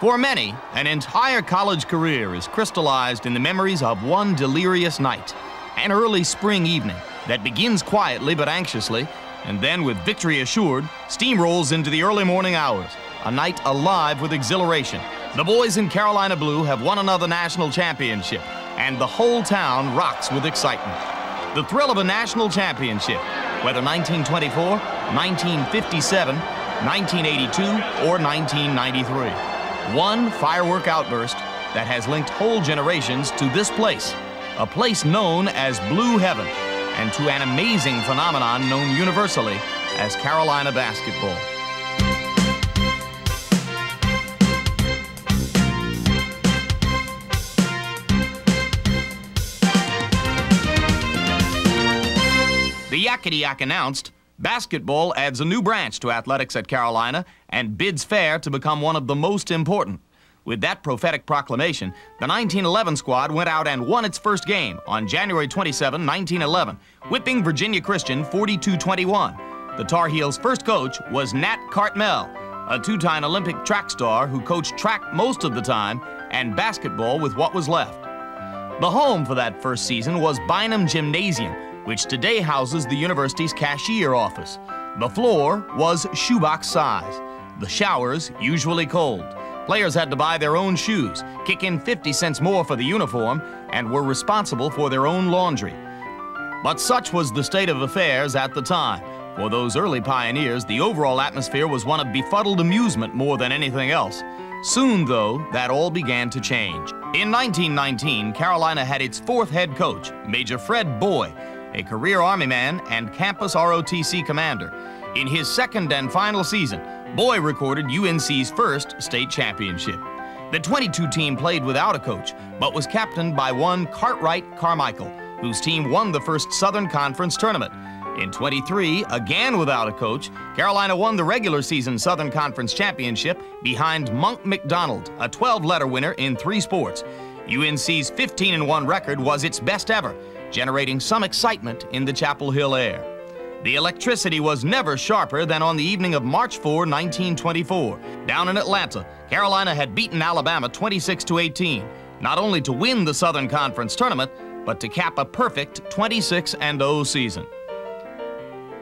For many, an entire college career is crystallized in the memories of one delirious night, an early spring evening that begins quietly but anxiously, and then, with victory assured, steamrolls into the early morning hours, a night alive with exhilaration. The boys in Carolina Blue have won another national championship, and the whole town rocks with excitement. The thrill of a national championship, whether 1924, 1957, 1982, or 1993. One firework outburst that has linked whole generations to this place, a place known as Blue Heaven, and to an amazing phenomenon known universally as Carolina basketball. The Yakety-Yak announced, basketball adds a new branch to athletics at Carolina and bids fair to become one of the most important. With that prophetic proclamation, the 1911 squad went out and won its first game on January 27, 1911, whipping Virginia Christian 42-21. The Tar Heels' first coach was Nat Cartmell, a two-time Olympic track star who coached track most of the time and basketball with what was left. The home for that first season was Bynum Gymnasium, which today houses the university's cashier office. The floor was shoebox size, the showers usually cold. Players had to buy their own shoes, kick in 50 cents more for the uniform, and were responsible for their own laundry. But such was the state of affairs at the time. For those early pioneers, the overall atmosphere was one of befuddled amusement more than anything else. Soon, though, that all began to change. In 1919, Carolina had its fourth head coach, Major Fred Boyd, a career Army man and campus ROTC commander. In his second and final season, Boyd recorded UNC's first state championship. The 22 team played without a coach, but was captained by one Cartwright Carmichael, whose team won the first Southern Conference tournament. In 23, again without a coach, Carolina won the regular season Southern Conference championship behind Monk McDonald, a 12-letter winner in 3 sports. UNC's 15-1 record was its best ever, generating some excitement in the Chapel Hill air. The electricity was never sharper than on the evening of March 4, 1924. Down in Atlanta, Carolina had beaten Alabama 26-18, not only to win the Southern Conference tournament, but to cap a perfect 26-0 season.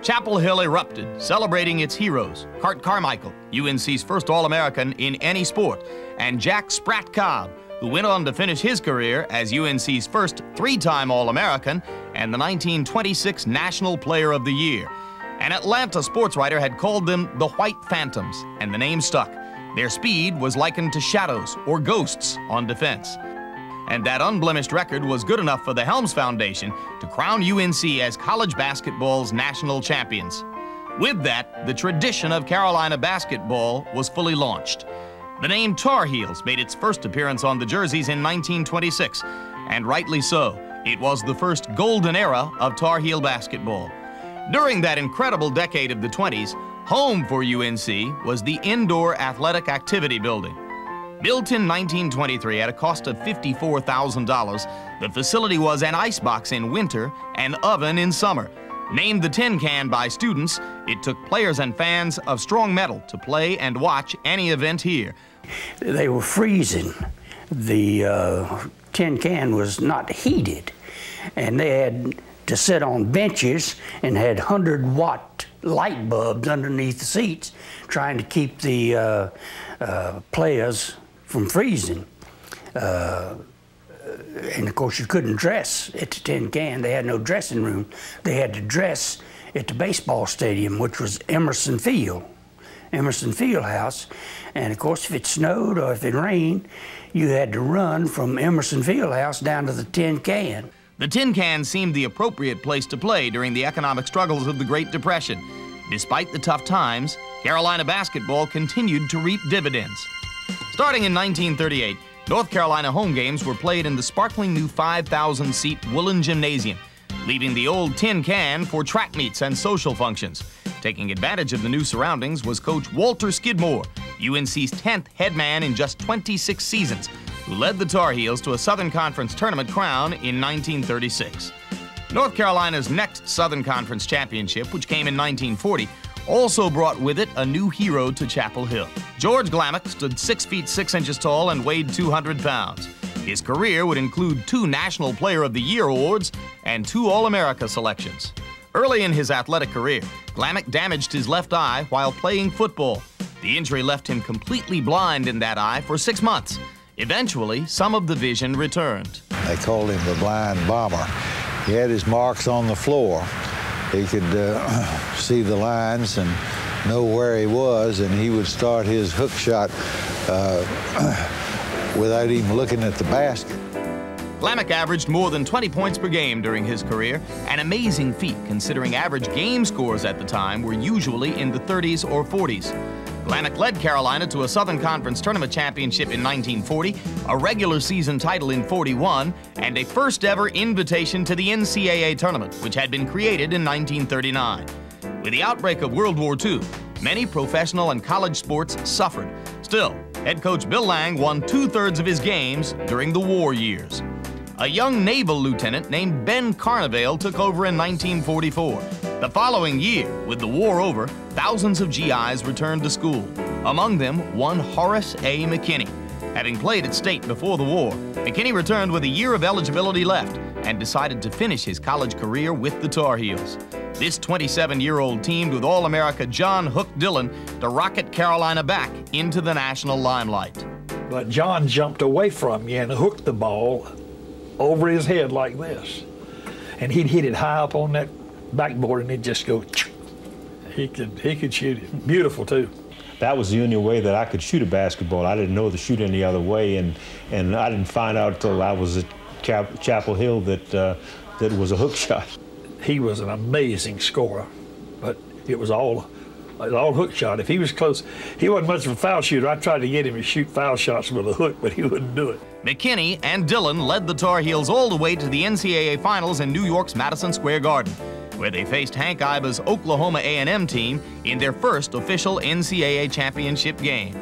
Chapel Hill erupted, celebrating its heroes, Cart Carmichael, UNC's first All-American in any sport, and Jack Spratt Cobb, who went on to finish his career as UNC's first 3-time All-American and the 1926 National Player of the Year. An Atlanta sports writer had called them the White Phantoms, and the name stuck. Their speed was likened to shadows or ghosts on defense. And that unblemished record was good enough for the Helms Foundation to crown UNC as college basketball's national champions. With that, the tradition of Carolina basketball was fully launched. The name Tar Heels made its first appearance on the jerseys in 1926, and rightly so. It was the first golden era of Tar Heel basketball. During that incredible decade of the 20s, home for UNC was the Indoor Athletic Activity Building. Built in 1923 at a cost of $54,000, the facility was an icebox in winter and oven in summer. Named the Tin Can by students, it took players and fans of strong metal to play and watch any event here. They were freezing. The Tin Can was not heated, and they had to sit on benches and had 100-watt light bulbs underneath the seats trying to keep the players from freezing. And of course you couldn't dress at the Tin Can. They had no dressing room. They had to dress at the baseball stadium, which was Emerson Fieldhouse. And of course if it snowed or if it rained, you had to run from Emerson Fieldhouse down to the Tin Can. The Tin Can seemed the appropriate place to play during the economic struggles of the Great Depression. Despite the tough times, Carolina basketball continued to reap dividends. Starting in 1938, North Carolina home games were played in the sparkling new 5,000-seat Woolen Gymnasium, leaving the old Tin Can for track meets and social functions. Taking advantage of the new surroundings was coach Walter Skidmore, UNC's 10th head man in just 26 seasons, who led the Tar Heels to a Southern Conference tournament crown in 1936. North Carolina's next Southern Conference championship, which came in 1940, also brought with it a new hero to Chapel Hill. George Glamick stood 6 feet 6 inches tall and weighed 200 pounds. His career would include 2 National Player of the Year awards and 2 All-America selections. Early in his athletic career, Glamick damaged his left eye while playing football. The injury left him completely blind in that eye for 6 months. Eventually, some of the vision returned. They called him the blind bomber. He had his marks on the floor. He could see the lines and know where he was, and he would start his hook shot without even looking at the basket. Glamick averaged more than 20 points per game during his career, an amazing feat considering average game scores at the time were usually in the 30s or 40s. Glamick led Carolina to a Southern Conference Tournament championship in 1940, a regular season title in 41, and a first-ever invitation to the NCAA tournament, which had been created in 1939. With the outbreak of World War II, many professional and college sports suffered. Still, head coach Bill Lang won 2/3 of his games during the war years. A young naval lieutenant named Ben Carnevale took over in 1944. The following year, with the war over, thousands of GIs returned to school. Among them, one Horace A. McKinney. Having played at state before the war, McKinney returned with a year of eligibility left and decided to finish his college career with the Tar Heels. This 27-year-old teamed with All-America John Hook Dillon to rocket Carolina back into the national limelight. But John jumped away from you and hooked the ball over his head like this, and he'd hit it high up on that backboard, and he'd just go. He could shoot it beautiful too. That was the only way that I could shoot a basketball. I didn't know to shoot any other way, and I didn't find out till I was at Chapel Hill that that was a hook shot. He was an amazing scorer, but it was all hook shot. If he was close, he wasn't much of a foul shooter. I tried to get him to shoot foul shots with a hook, but he wouldn't do it. McKinney and Dillon led the Tar Heels all the way to the NCAA Finals in New York's Madison Square Garden, where they faced Hank Iba's Oklahoma A&M team in their first official NCAA championship game.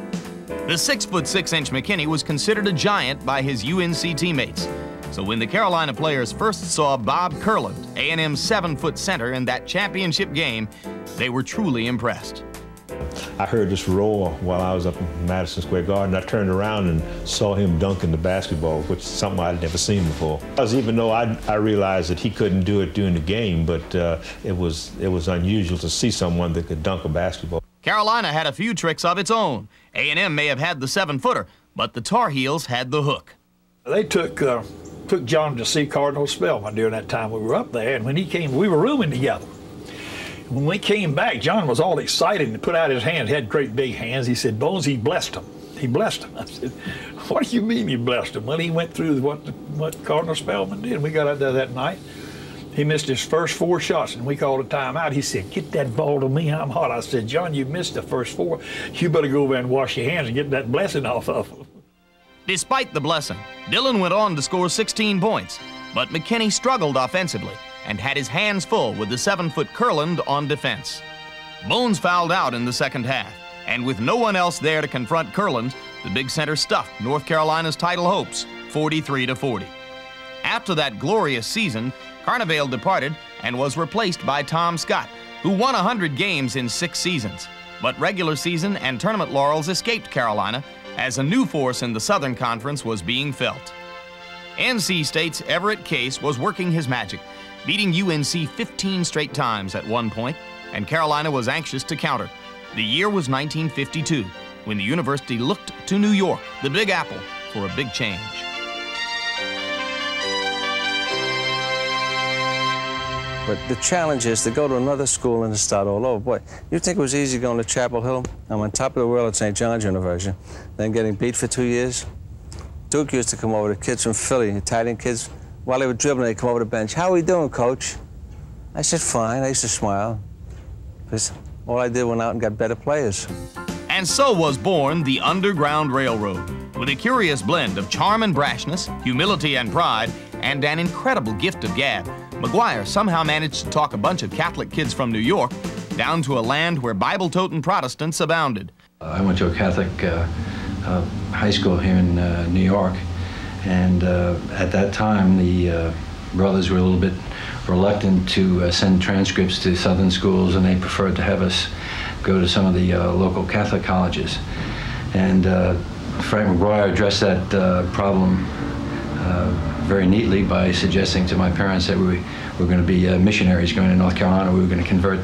The 6'6" McKinney was considered a giant by his UNC teammates. So when the Carolina players first saw Bob Kurland, A&M's 7-foot center, in that championship game, they were truly impressed. I heard this roar while I was up in Madison Square Garden. I turned around and saw him dunking the basketball, which is something I'd never seen before. Because even though I realized that he couldn't do it during the game, but it was unusual to see someone that could dunk a basketball. Carolina had a few tricks of its own. A&M may have had the 7-footer, but the Tar Heels had the hook. They took John to see Cardinal Spellman during that time we were up there, and when he came, we were rooming together. When we came back, John was all excited and put out his hand. He had great big hands. He said, "Bones, he blessed him. He blessed him." I said, "What do you mean he blessed him?" Well, he went through what Cardinal Spellman did. We got out there that night. He missed his first 4 shots, and we called a timeout. He said, "Get that ball to me. I'm hot." I said, "John, you missed the first 4. You better go over and wash your hands and get that blessing off of him." Despite the blessing, Dillon went on to score 16 points, but McKinney struggled offensively and had his hands full with the 7-foot Kurland on defense. Bones fouled out in the second half, and with no one else there to confront Kurland, the big center stuffed North Carolina's title hopes 43-40. After that glorious season, Carnevale departed and was replaced by Tom Scott, who won 100 games in 6 seasons. But regular season and tournament laurels escaped Carolina, as a new force in the Southern Conference was being felt. NC State's Everett Case was working his magic, beating UNC 15 straight times at one point, and Carolina was anxious to counter. The year was 1952, when the university looked to New York, the Big Apple, for a big change. But the challenge is to go to another school and to start all over. Boy, you think it was easy going to Chapel Hill? I'm on top of the world at St. John's University, then getting beat for 2 years. Duke used to come over, the kids from Philly, Italian kids, while they were dribbling, they'd come over the bench. "How are we doing, coach?" I said, "Fine." I used to smile, because all I did went out and got better players. And so was born the Underground Railroad, with a curious blend of charm and brashness, humility and pride, and an incredible gift of gab. McGuire somehow managed to talk a bunch of Catholic kids from New York down to a land where Bible-toting Protestants abounded. I went to a Catholic high school here in New York, and at that time the brothers were a little bit reluctant to send transcripts to Southern schools, and they preferred to have us go to some of the local Catholic colleges. And Frank McGuire addressed that problem very neatly by suggesting to my parents that we were going to be missionaries going to North Carolina. We were going to convert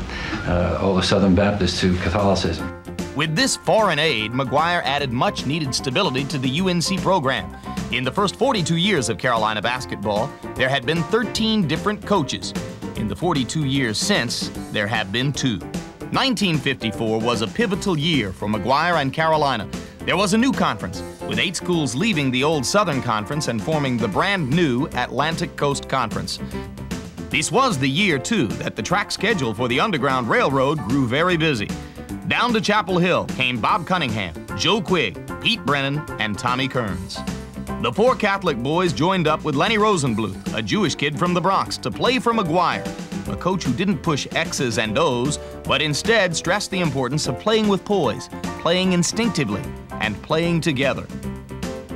all the Southern Baptists to Catholicism. With this foreign aid, McGuire added much needed stability to the UNC program. In the first 42 years of Carolina basketball, there had been 13 different coaches. In the 42 years since, there have been 2. 1954 was a pivotal year for McGuire and Carolina. There was a new conference, with 8 schools leaving the old Southern Conference and forming the brand new Atlantic Coast Conference. This was the year, too, that the track schedule for the Underground Railroad grew very busy. Down to Chapel Hill came Bob Cunningham, Joe Quigg, Pete Brennan, and Tommy Kearns. The 4 Catholic boys joined up with Lenny Rosenbluth, a Jewish kid from the Bronx, to play for McGuire, a coach who didn't push X's and O's, but instead stressed the importance of playing with poise, playing instinctively, and playing together.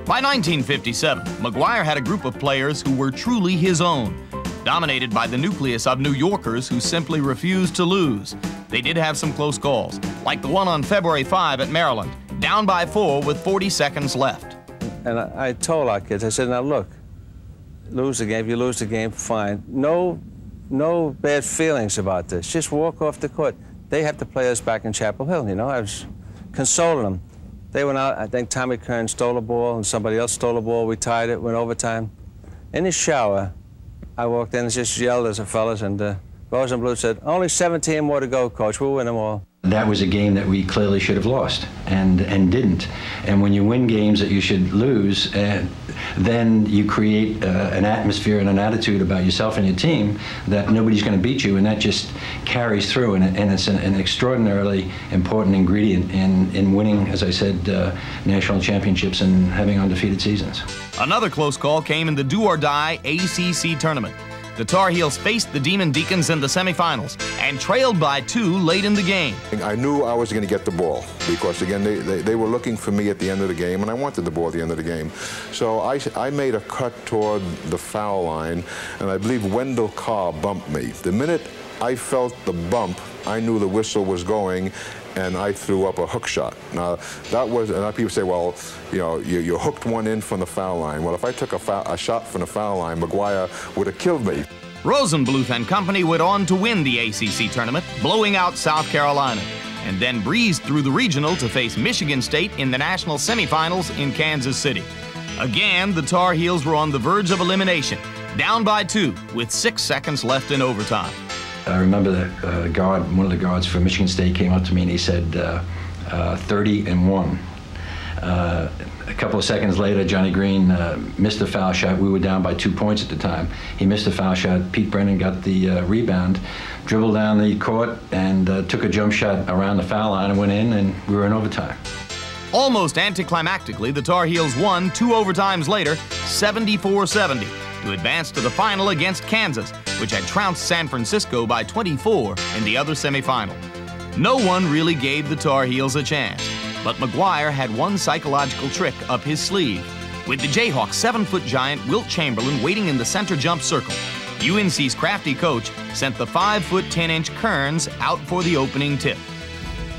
By 1957, McGuire had a group of players who were truly his own, dominated by the nucleus of New Yorkers who simply refused to lose. They did have some close calls, like the one on February 5 at Maryland, down by 4 with 40 seconds left. And I told our kids, I said, now look, lose the game, if you lose the game, fine. No bad feelings about this. Just walk off the court. They have to play us back in Chapel Hill, you know. I was consoling them. They went out, I think Tommy Kearns stole a ball and somebody else stole a ball. We tied it, went overtime. In the shower, I walked in and just yelled at the fellas, and Rosenbluth said, only 17 more to go, coach. We'll win them all. That was a game that we clearly should have lost and didn't. And when you win games that you should lose, then you create an atmosphere and an attitude about yourself and your team that nobody's going to beat you, and that just carries through. And it's an extraordinarily important ingredient in winning, as I said, national championships and having undefeated seasons. Another close call came in the do-or-die ACC tournament. The Tar Heels faced the Demon Deacons in the semifinals and trailed by 2 late in the game. I knew I was going to get the ball because, again, they were looking for me at the end of the game, and I wanted the ball at the end of the game. So I made a cut toward the foul line, and I believe Wendell Carr bumped me. The minute I felt the bump, I knew the whistle was going, and I threw up a hook shot. Now, that was, and people say, well, you know, you hooked one in from the foul line. Well, if I took a shot from the foul line, McGuire would have killed me. Rosenbluth and company went on to win the ACC tournament, blowing out South Carolina, and then breezed through the regional to face Michigan State in the national semifinals in Kansas City. Again, the Tar Heels were on the verge of elimination, down by 2 with 6 seconds left in overtime. I remember that one of the guards from Michigan State came up to me and he said, 30-1. A couple of seconds later, Johnny Green missed a foul shot. We were down by 2 points at the time. He missed a foul shot. Pete Brennan got the rebound, dribbled down the court, and took a jump shot around the foul line and went in, and we were in overtime. Almost anticlimactically, the Tar Heels won 2 overtimes later, 74-70, to advance to the final against Kansas, which had trounced San Francisco by 24 in the other semifinal. No one really gave the Tar Heels a chance, but McGuire had one psychological trick up his sleeve. With the Jayhawks' 7-foot giant Wilt Chamberlain waiting in the center jump circle, UNC's crafty coach sent the 5-foot 10-inch Kearns out for the opening tip.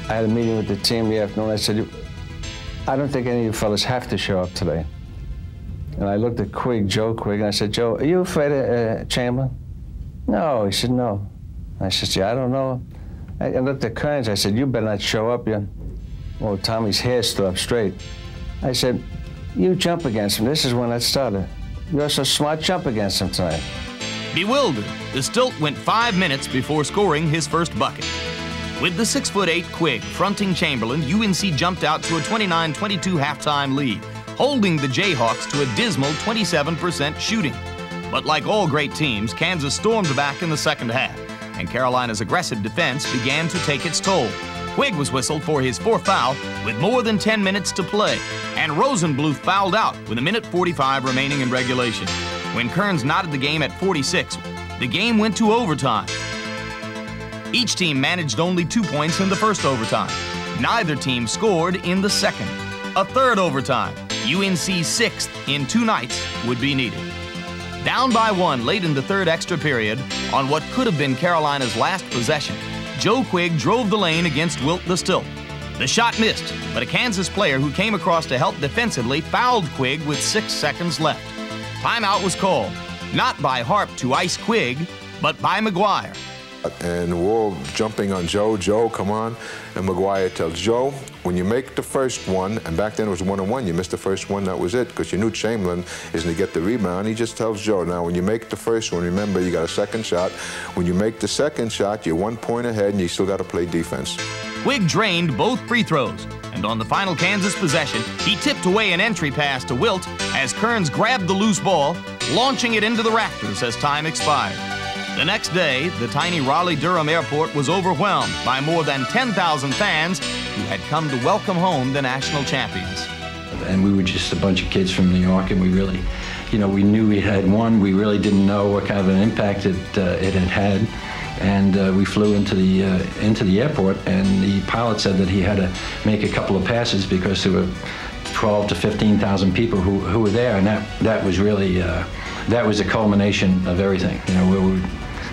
I had a meeting with the team the afternoon. I said, I don't think any of you fellas have to show up today. And I looked at Joe Quigg, and I said, Joe, are you afraid of Chamberlain? No, he said, no. I said, yeah, I don't know. I looked at Kearns, I said, you better not show up. Well, Tommy's hair stood up straight. I said, you jump against him. This is when I started. You're so smart, jump against him tonight. Bewildered, the Stilt went 5 minutes before scoring his first bucket. With the 6-foot-8 Quigg fronting Chamberlain, UNC jumped out to a 29-22 halftime lead, holding the Jayhawks to a dismal 27% shooting. But like all great teams, Kansas stormed back in the second half, and Carolina's aggressive defense began to take its toll. Quigg was whistled for his 4th foul with more than 10 minutes to play, and Rosenbluth fouled out with 1:45 remaining in regulation. When Kearns knotted the game at 46, the game went to overtime. Each team managed only 2 points in the first overtime. Neither team scored in the second. A third overtime, UNC's 6th in 2 nights, would be needed. Down by one late in the third extra period, on what could have been Carolina's last possession, Joe Quigg drove the lane against Wilt the Stilt. The shot missed, but a Kansas player who came across to help defensively fouled Quigg with 6 seconds left. Timeout was called, not by Harp to ice Quigg, but by McGuire. And Wool jumping on Joe, Joe, come on. And McGuire tells Joe, when you make the first one, and back then it was 1-on-1, you missed the first one, that was it, because you knew Chamberlain is going to get the rebound. He just tells Joe, now when you make the first one, remember you got a second shot. When you make the second shot, you're 1 point ahead and you still got to play defense. Quigg drained both free throws, and on the final Kansas possession, he tipped away an entry pass to Wilt as Kearns grabbed the loose ball, launching it into the rafters as time expired. The next day, the tiny Raleigh-Durham airport was overwhelmed by more than 10,000 fans who had come to welcome home the national champions. And we were just a bunch of kids from New York, and we really, you know, we knew we had won. We really didn't know what kind of an impact it had had. And we flew into the airport, and the pilot said that he had to make a couple of passes because there were 12,000 to 15,000 people who were there, and that was really, that was the culmination of everything. You know,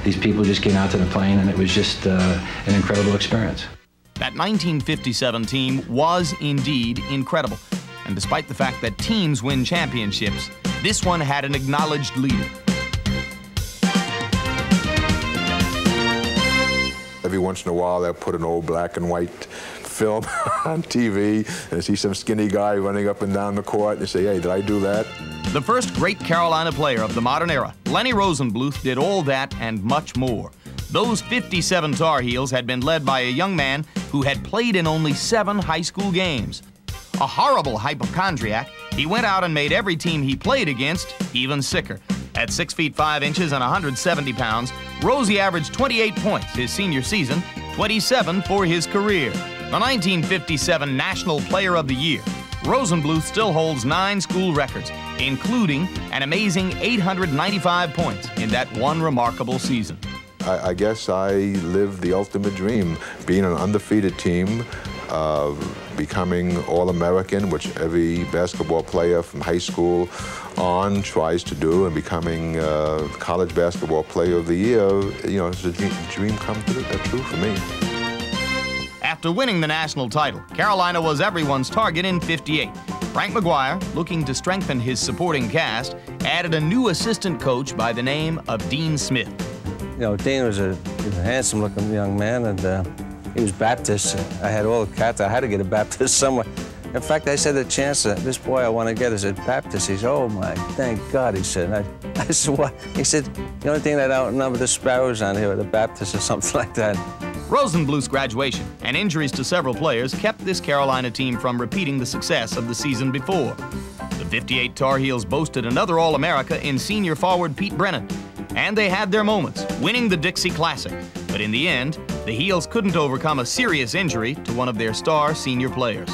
these people just came out to the plane, and it was just an incredible experience. That 1957 team was indeed incredible. And despite the fact that teams win championships, this one had an acknowledged leader. Every once in a while, they'll put an old black and white film on TV and see some skinny guy running up and down the court and say, hey, did I do that? The first great Carolina player of the modern era, Lenny Rosenbluth, did all that and much more. Those 57 Tar Heels had been led by a young man who had played in only 7 high school games. A horrible hypochondriac, he went out and made every team he played against even sicker. At 6 feet 5 inches and 170 pounds, Rosie averaged 28 points his senior season, 27 for his career. The 1957 National Player of the Year, Rosenbluth still holds 9 school records, including an amazing 895 points in that one remarkable season. I guess I lived the ultimate dream, being an undefeated team, becoming All-American, which every basketball player from high school on tries to do, and becoming College Basketball Player of the Year. You know, it's a dream come true for me. After winning the national title, Carolina was everyone's target in '58. Frank McGuire, looking to strengthen his supporting cast, added a new assistant coach by the name of Dean Smith. You know, Dean was a handsome-looking young man, and he was Baptist. I had all the cats. I had to get a Baptist somewhere. In fact, I said to Chance, this boy I want to get is a Baptist. He said, oh, my, thank God, he said. And I said, what? He said, the only thing that I don't remember the sparrows on here are the Baptists or something like that. Rosenbluth's graduation and injuries to several players kept this Carolina team from repeating the success of the season before. The '58 Tar Heels boasted another All-America in senior forward Pete Brennan, and they had their moments, winning the Dixie Classic. But in the end, the Heels couldn't overcome a serious injury to one of their star senior players.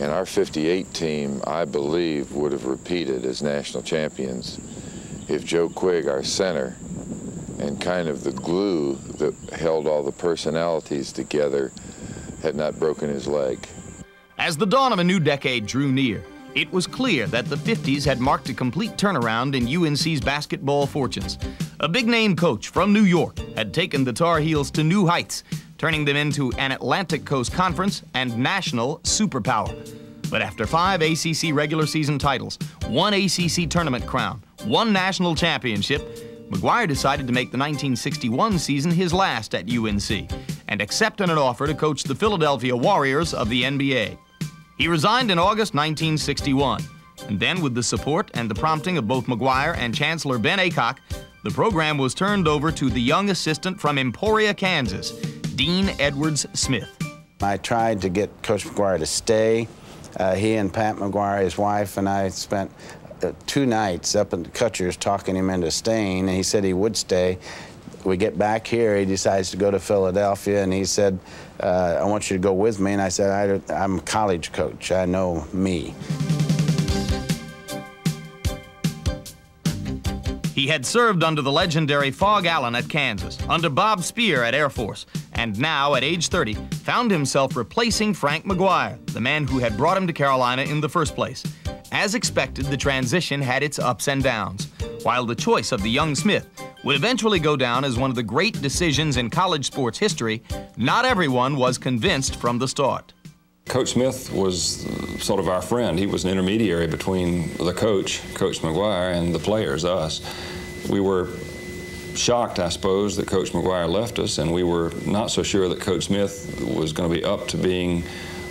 And our '58 team, I believe, would have repeated as national champions if Joe Quigg, our center, and kind of the glue that held all the personalities together, had not broken his leg. As the dawn of a new decade drew near, it was clear that the '50s had marked a complete turnaround in UNC's basketball fortunes. A big-name coach from New York had taken the Tar Heels to new heights, turning them into an Atlantic Coast Conference and national superpower. But after 5 ACC regular season titles, 1 ACC tournament crown, 1 national championship, McGuire decided to make the 1961 season his last at UNC and accepted an offer to coach the Philadelphia Warriors of the NBA. He resigned in August 1961, and then with the support and the prompting of both McGuire and Chancellor Ben Aycock, the program was turned over to the young assistant from Emporia, Kansas, Dean Edwards Smith. I tried to get Coach McGuire to stay. He and Pat McGuire, his wife, and I spent 2 nights up in Cutcher's talking him into staying, and he said he would stay. We get back here, he decides to go to Philadelphia, and he said, I want you to go with me. And I said, I'm a college coach. I know me. He had served under the legendary Fog Allen at Kansas, under Bob Speer at Air Force, and now, at age 30, found himself replacing Frank McGuire, the man who had brought him to Carolina in the first place. As expected, the transition had its ups and downs. while the choice of the young Smith would eventually go down as one of the great decisions in college sports history, not everyone was convinced from the start. Coach Smith was sort of our friend. He was an intermediary between the coach, Coach McGuire, and the players, us. We were shocked, I suppose, that Coach McGuire left us, and we were not so sure that Coach Smith was going to be up to being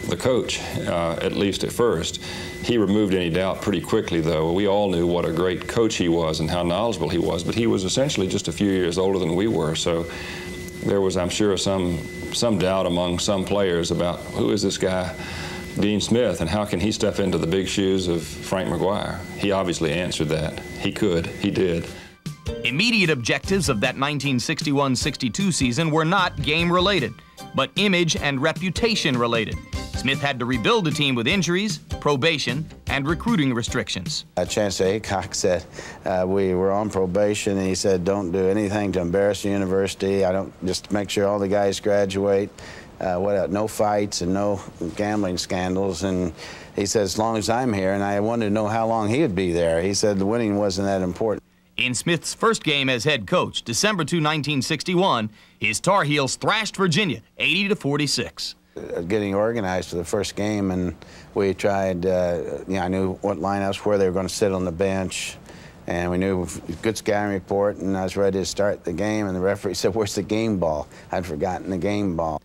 the coach, at least at first. He removed any doubt pretty quickly, though. We all knew what a great coach he was and how knowledgeable he was, but he was essentially just a few years older than we were, so there was, I'm sure, some doubt among some players about who is this guy, Dean Smith, and how can he step into the big shoes of Frank McGuire? He obviously answered that. He could. He did. Immediate objectives of that 1961-62 season were not game-related, but image and reputation-related. Smith had to rebuild the team with injuries, probation, and recruiting restrictions. Chancellor Aycock said we were on probation, and he said, don't do anything to embarrass the university. Just make sure all the guys graduate. No fights and no gambling scandals. And he said, as long as I'm here, and I wanted to know how long he would be there. He said the winning wasn't that important. In Smith's first game as head coach, December 2, 1961, his Tar Heels thrashed Virginia 80-46. Getting organized for the first game, and we tried, I knew what lineups, where they were going to sit on the bench, and we knew good scouting report, and I was ready to start the game, and the referee said, where's the game ball? I'd forgotten the game ball.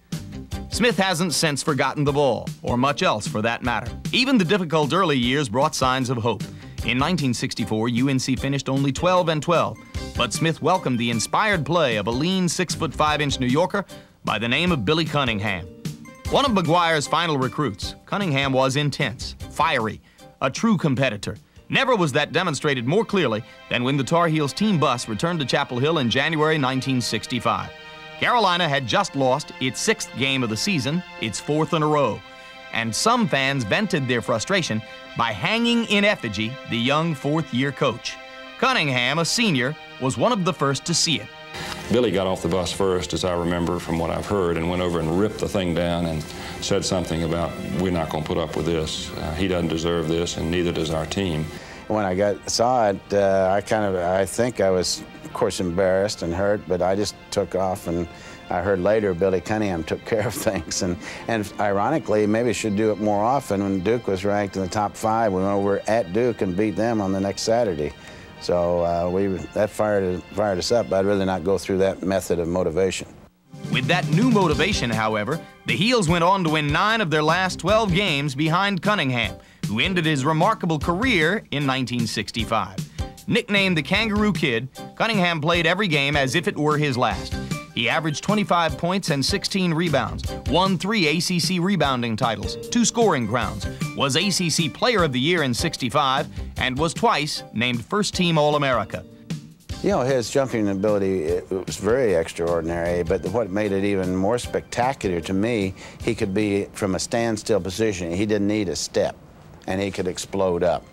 Smith hasn't since forgotten the ball, or much else for that matter. Even the difficult early years brought signs of hope. In 1964, UNC finished only 12-12, but Smith welcomed the inspired play of a lean 6'5" New Yorker by the name of Billy Cunningham. One of McGuire's final recruits, Cunningham was intense, fiery, a true competitor. Never was that demonstrated more clearly than when the Tar Heels team bus returned to Chapel Hill in January 1965. Carolina had just lost its 6th game of the season, its 4th in a row, and some fans vented their frustration by hanging in effigy the young 4th-year coach. Cunningham, a senior, was one of the first to see it. Billy got off the bus first, as I remember from what I've heard, and went over and ripped the thing down and said something about, we're not going to put up with this. He doesn't deserve this, and neither does our team. When I saw it, I was, of course, embarrassed and hurt, but I just took off, and I heard later Billy Cunningham took care of things. And ironically, maybe should do it more often. When Duke was ranked in the top 5, we went over at Duke and beat them on the next Saturday. So that fired us up. I'd rather not go through that method of motivation. With that new motivation, however, the Heels went on to win 9 of their last 12 games behind Cunningham, who ended his remarkable career in 1965. Nicknamed the Kangaroo Kid, Cunningham played every game as if it were his last. He averaged 25 points and 16 rebounds, won 3 ACC rebounding titles, 2 scoring crowns, was ACC Player of the Year in 65, and was twice named first-team All-America. You know, his jumping ability, it was very extraordinary, but what made it even more spectacular to me, he could be from a standstill position. He didn't need a step, and he could explode up.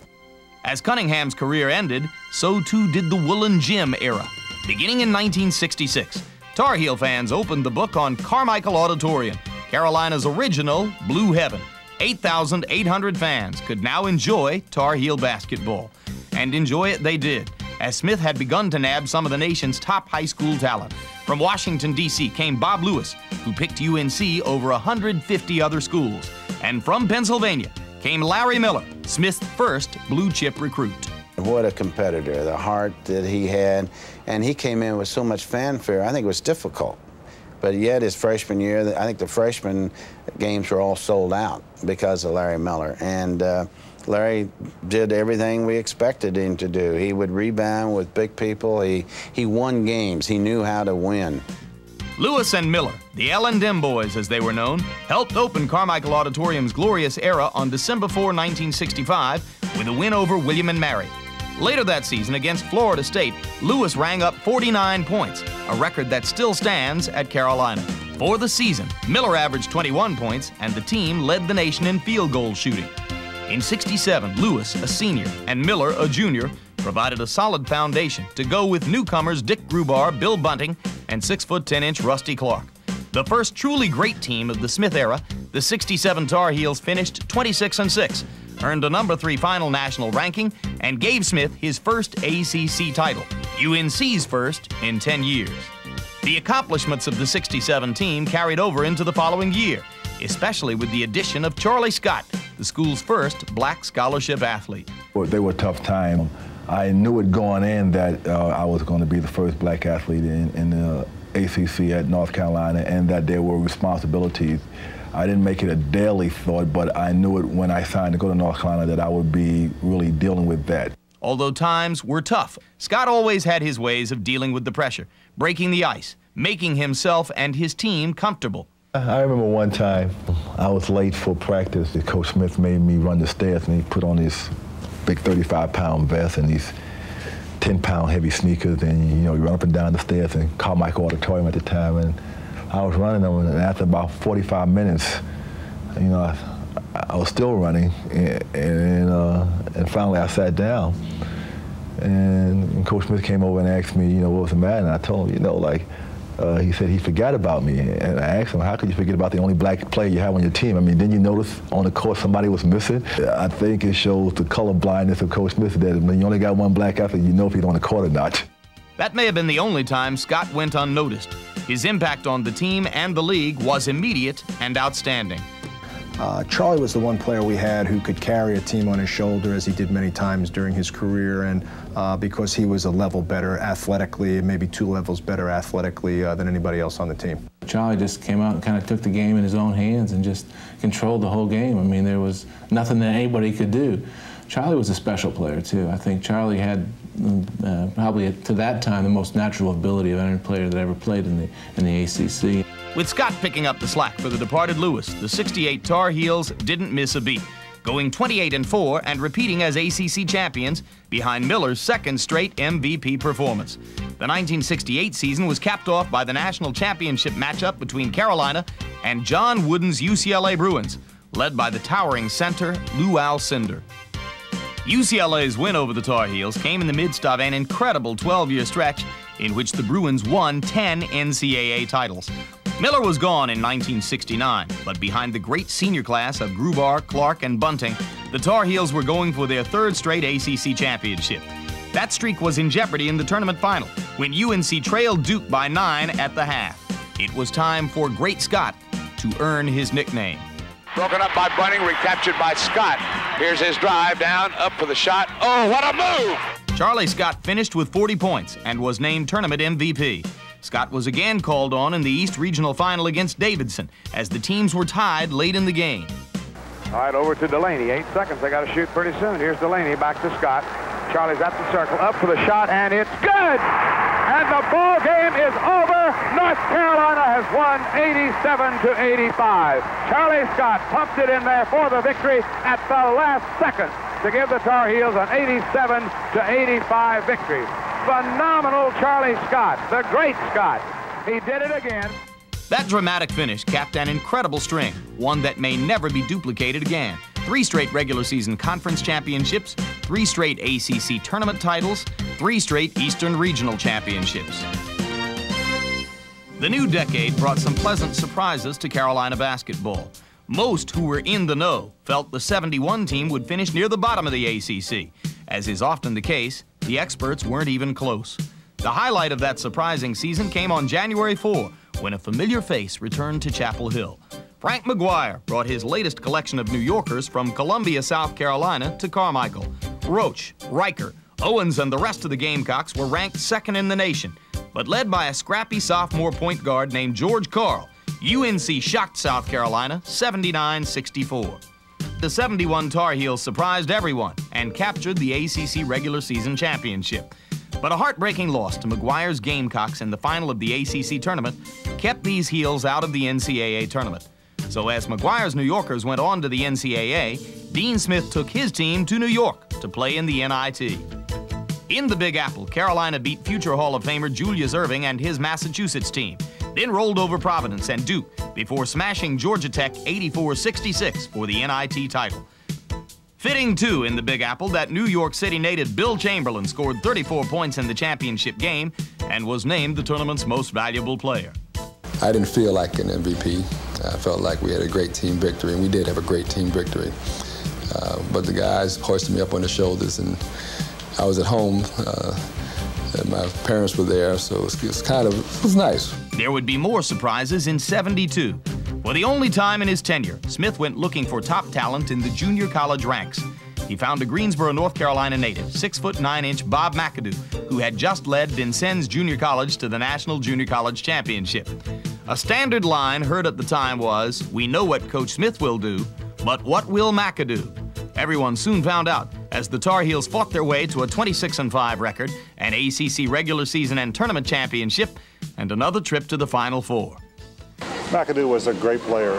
As Cunningham's career ended, so too did the Woolen Gym era. Beginning in 1966, Tar Heel fans opened the book on Carmichael Auditorium, Carolina's original Blue Heaven. 8,800 fans could now enjoy Tar Heel basketball. And enjoy it they did, as Smith had begun to nab some of the nation's top high school talent. From Washington, D.C. came Bob Lewis, who picked UNC over 150 other schools. And from Pennsylvania came Larry Miller, Smith's first blue-chip recruit. What a competitor, the heart that he had. And he came in with so much fanfare, I think it was difficult. But yet his freshman year, I think the freshman games were all sold out because of Larry Miller. And Larry did everything we expected him to do. He would rebound with big people. He won games. He knew how to win. Lewis and Miller, the L&M boys as they were known, helped open Carmichael Auditorium's glorious era on December 4, 1965, with a win over William & Mary. Later that season, against Florida State, Lewis rang up 49 points, a record that still stands at Carolina. For the season, Miller averaged 21 points, and the team led the nation in field goal shooting. In 67, Lewis, a senior, and Miller, a junior, provided a solid foundation to go with newcomers Dick Grubar, Bill Bunting, and 6'10" Rusty Clark. The first truly great team of the Smith era, the 67 Tar Heels finished 26-6, earned a #3 final national ranking, and gave Smith his first ACC title, UNC's first in 10 years. The accomplishments of the '67 team carried over into the following year, especially with the addition of Charlie Scott, the school's first black scholarship athlete. They were a tough time. I knew it going in that I was going to be the first black athlete in the ACC at North Carolina, and that there were responsibilities. I didn't make it a daily thought, but I knew it when I signed to go to North Carolina that I would be really dealing with that. Although times were tough, Scott always had his ways of dealing with the pressure, breaking the ice, making himself and his team comfortable. I remember one time I was late for practice. Coach Smith made me run the stairs, and he put on his big 35-pound vest and these 10-pound heavy sneakers, and you run up and down the stairs in Carmichael Auditorium at the time, and I was running them, and after about 45 minutes, I was still running, and finally I sat down, and Coach Smith came over and asked me, what was the matter, and I told him, he said he forgot about me, and I asked him, how could you forget about the only black player you have on your team? I mean, didn't you notice on the court somebody was missing? I think it shows the color blindness of Coach Smith that when you only got one black athlete, if he's on the court or not. That may have been the only time Scott went unnoticed. His impact on the team and the league was immediate and outstanding. Charlie was the one player we had who could carry a team on his shoulder, as he did many times during his career, and because he was a level better athletically, maybe 2 levels better athletically than anybody else on the team. Charlie just came out and kind of took the game in his own hands and just controlled the whole game. I mean, there was nothing that anybody could do. Charlie was a special player, too. I think Charlie had probably to that time the most natural ability of any player that ever played in the ACC. With Scott picking up the slack for the departed Lewis, the '68 Tar Heels didn't miss a beat, going 28-4 and repeating as ACC champions behind Miller's second straight MVP performance. The 1968 season was capped off by the national championship matchup between Carolina and John Wooden's UCLA Bruins, led by the towering center Lew Alcindor. UCLA's win over the Tar Heels came in the midst of an incredible 12-year stretch in which the Bruins won 10 NCAA titles. Miller was gone in 1969, but behind the great senior class of Grubauer, Clark, and Bunting, the Tar Heels were going for their third straight ACC championship. That streak was in jeopardy in the tournament final, when UNC trailed Duke by 9 at the half. It was time for Great Scott to earn his nickname. Broken up by Bunting, recaptured by Scott. Here's his drive down, up for the shot. Oh, what a move! Charlie Scott finished with 40 points and was named tournament MVP. Scott was again called on in the East Regional Final against Davidson, as the teams were tied late in the game. All right, over to Delaney. 8 seconds. They got to shoot pretty soon. Here's Delaney back to Scott. Charlie's at the circle, up for the shot, and it's good! And the ball game is over. North Carolina has won 87-85. Charlie Scott pumped it in there for the victory at the last second to give the Tar Heels an 87-85 victory. Phenomenal Charlie Scott, the great Scott. He did it again. That dramatic finish capped an incredible string, one that may never be duplicated again. 3 straight regular season conference championships, 3 straight ACC tournament titles, 3 straight Eastern Regional championships. The new decade brought some pleasant surprises to Carolina basketball. Most who were in the know felt the '71 team would finish near the bottom of the ACC. As is often the case, the experts weren't even close. The highlight of that surprising season came on January 4, when a familiar face returned to Chapel Hill. Frank McGuire brought his latest collection of New Yorkers from Columbia, South Carolina to Carmichael. Roach, Riker, Owens, and the rest of the Gamecocks were ranked 2nd in the nation, but led by a scrappy sophomore point guard named George Karl, UNC shocked South Carolina 79-64. The '71 Tar Heels surprised everyone and captured the ACC regular season championship. But a heartbreaking loss to McGuire's Gamecocks in the final of the ACC tournament kept these Heels out of the NCAA tournament. So as McGuire's New Yorkers went on to the NCAA, Dean Smith took his team to New York to play in the NIT. In the Big Apple, Carolina beat future Hall of Famer Julius Erving and his Massachusetts team, then rolled over Providence and Duke before smashing Georgia Tech 84-66 for the NIT title. Fitting, too, in the Big Apple that New York City native Bill Chamberlain scored 34 points in the championship game and was named the tournament's most valuable player. I didn't feel like an MVP. I felt like we had a great team victory, and we did have a great team victory. But the guys hoisted me up on their shoulders, and I was at home. And my parents were there, so it was nice. There would be more surprises in '72. For the only time in his tenure, Smith went looking for top talent in the junior college ranks. He found a Greensboro, North Carolina native, 6'9" Bob McAdoo, who had just led Vincennes Junior College to the National Junior College Championship. A standard line heard at the time was, "We know what Coach Smith will do, but what will McAdoo?" Everyone soon found out as the Tar Heels fought their way to a 26-5 record, an ACC regular season and tournament championship, and another trip to the Final Four. McAdoo was a great player.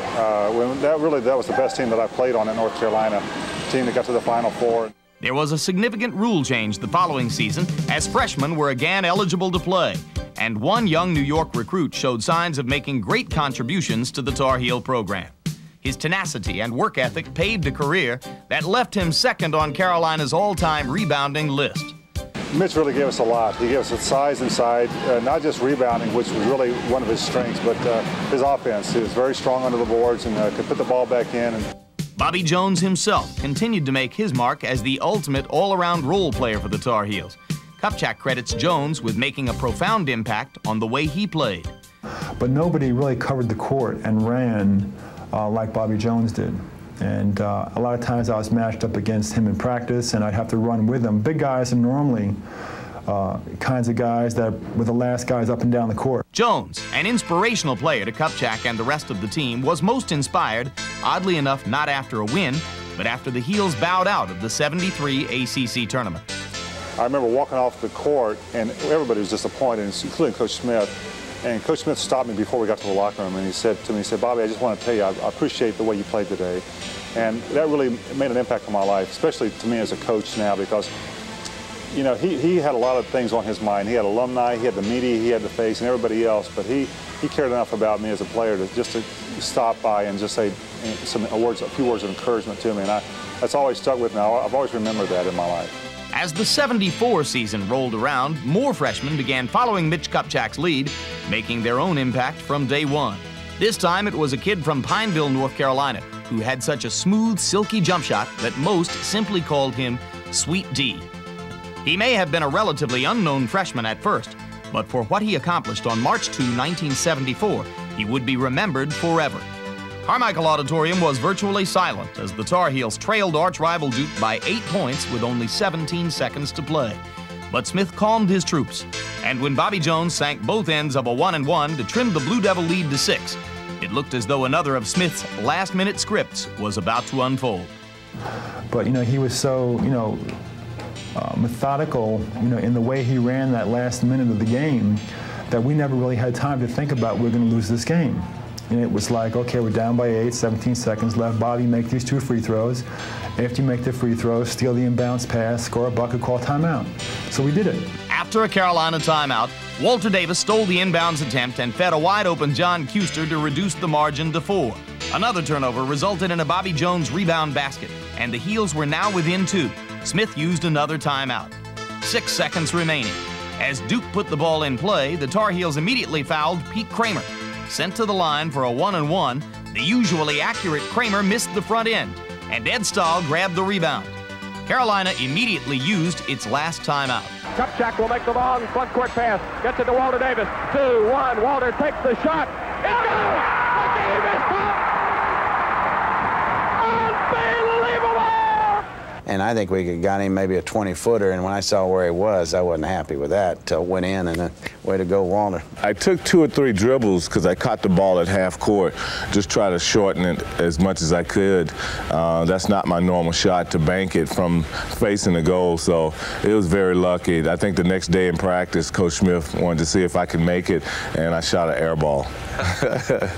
That was the best team that I played on in North Carolina, a team that got to the Final Four. There was a significant rule change the following season, as freshmen were again eligible to play, and one young New York recruit showed signs of making great contributions to the Tar Heel program. His tenacity and work ethic paved a career that left him second on Carolina's all-time rebounding list. Mitch really gave us a lot. He gave us a size inside, not just rebounding, which was really one of his strengths, but his offense. He was very strong under the boards and could put the ball back in. Bobby Jones himself continued to make his mark as the ultimate all-around role player for the Tar Heels. Kupchak credits Jones with making a profound impact on the way he played. But nobody really covered the court and ran like Bobby Jones did. And a lot of times I was matched up against him in practice, and I'd have to run with him. Big guys are normally kinds of guys that were the last guys up and down the court. Jones, an inspirational player to Kupchak and the rest of the team, was most inspired, oddly enough, not after a win, but after the Heels bowed out of the '73 ACC tournament. I remember walking off the court, and everybody was disappointed, including Coach Smith. And Coach Smith stopped me before we got to the locker room, and he said to me, he said, "Bobby, I just want to tell you, I appreciate the way you played today." And that really made an impact on my life, especially to me as a coach now, because, you know, he had a lot of things on his mind. He had alumni, he had the media, he had the face, and everybody else, but he cared enough about me as a player to just to stop by and just say a few words of encouragement to me. And that's always stuck with me. I've always remembered that in my life. As the '74 season rolled around, more freshmen began following Mitch Kupchak's lead, making their own impact from day one. This time it was a kid from Pineville, North Carolina, who had such a smooth, silky jump shot that most simply called him Sweet D. He may have been a relatively unknown freshman at first, but for what he accomplished on March 2, 1974, he would be remembered forever. Carmichael Auditorium was virtually silent as the Tar Heels trailed arch-rival Duke by 8 points with only 17 seconds to play. But Smith calmed his troops, and when Bobby Jones sank both ends of a 1-and-1 to trim the Blue Devil lead to 6, it looked as though another of Smith's last-minute scripts was about to unfold. But, you know, he was so, you know, methodical, you know, in the way he ran that last minute of the game that we never really had time to think about we're going to lose this game. And it was like, okay, we're down by 8, 17 seconds left. Bobby, make these 2 free throws. After you make the free throws, steal the inbounds pass, score a bucket, call timeout. So we did it. After a Carolina timeout, Walter Davis stole the inbounds attempt and fed a wide-open John Kuster to reduce the margin to 4. Another turnover resulted in a Bobby Jones rebound basket, and the Heels were now within 2. Smith used another timeout. 6 seconds remaining. As Duke put the ball in play, the Tar Heels immediately fouled Pete Kramer. Sent to the line for a 1-and-1, the usually accurate Kramer missed the front end, and Ed Stahl grabbed the rebound. Carolina immediately used its last timeout. Kupchak will make the long front-court pass, gets it to Walter Davis, 2-1, Walter takes the shot, it goes! The game is up! Unbelievable! And I think we could have got him maybe a 20-footer, and when I saw where he was, I wasn't happy with that. Went in and way to go, Walter. I took 2 or 3 dribbles because I caught the ball at half court. Just try to shorten it as much as I could. That's not my normal shot to bank it from facing the goal, so it was very lucky. I think the next day in practice, Coach Smith wanted to see if I could make it, and I shot an air ball. The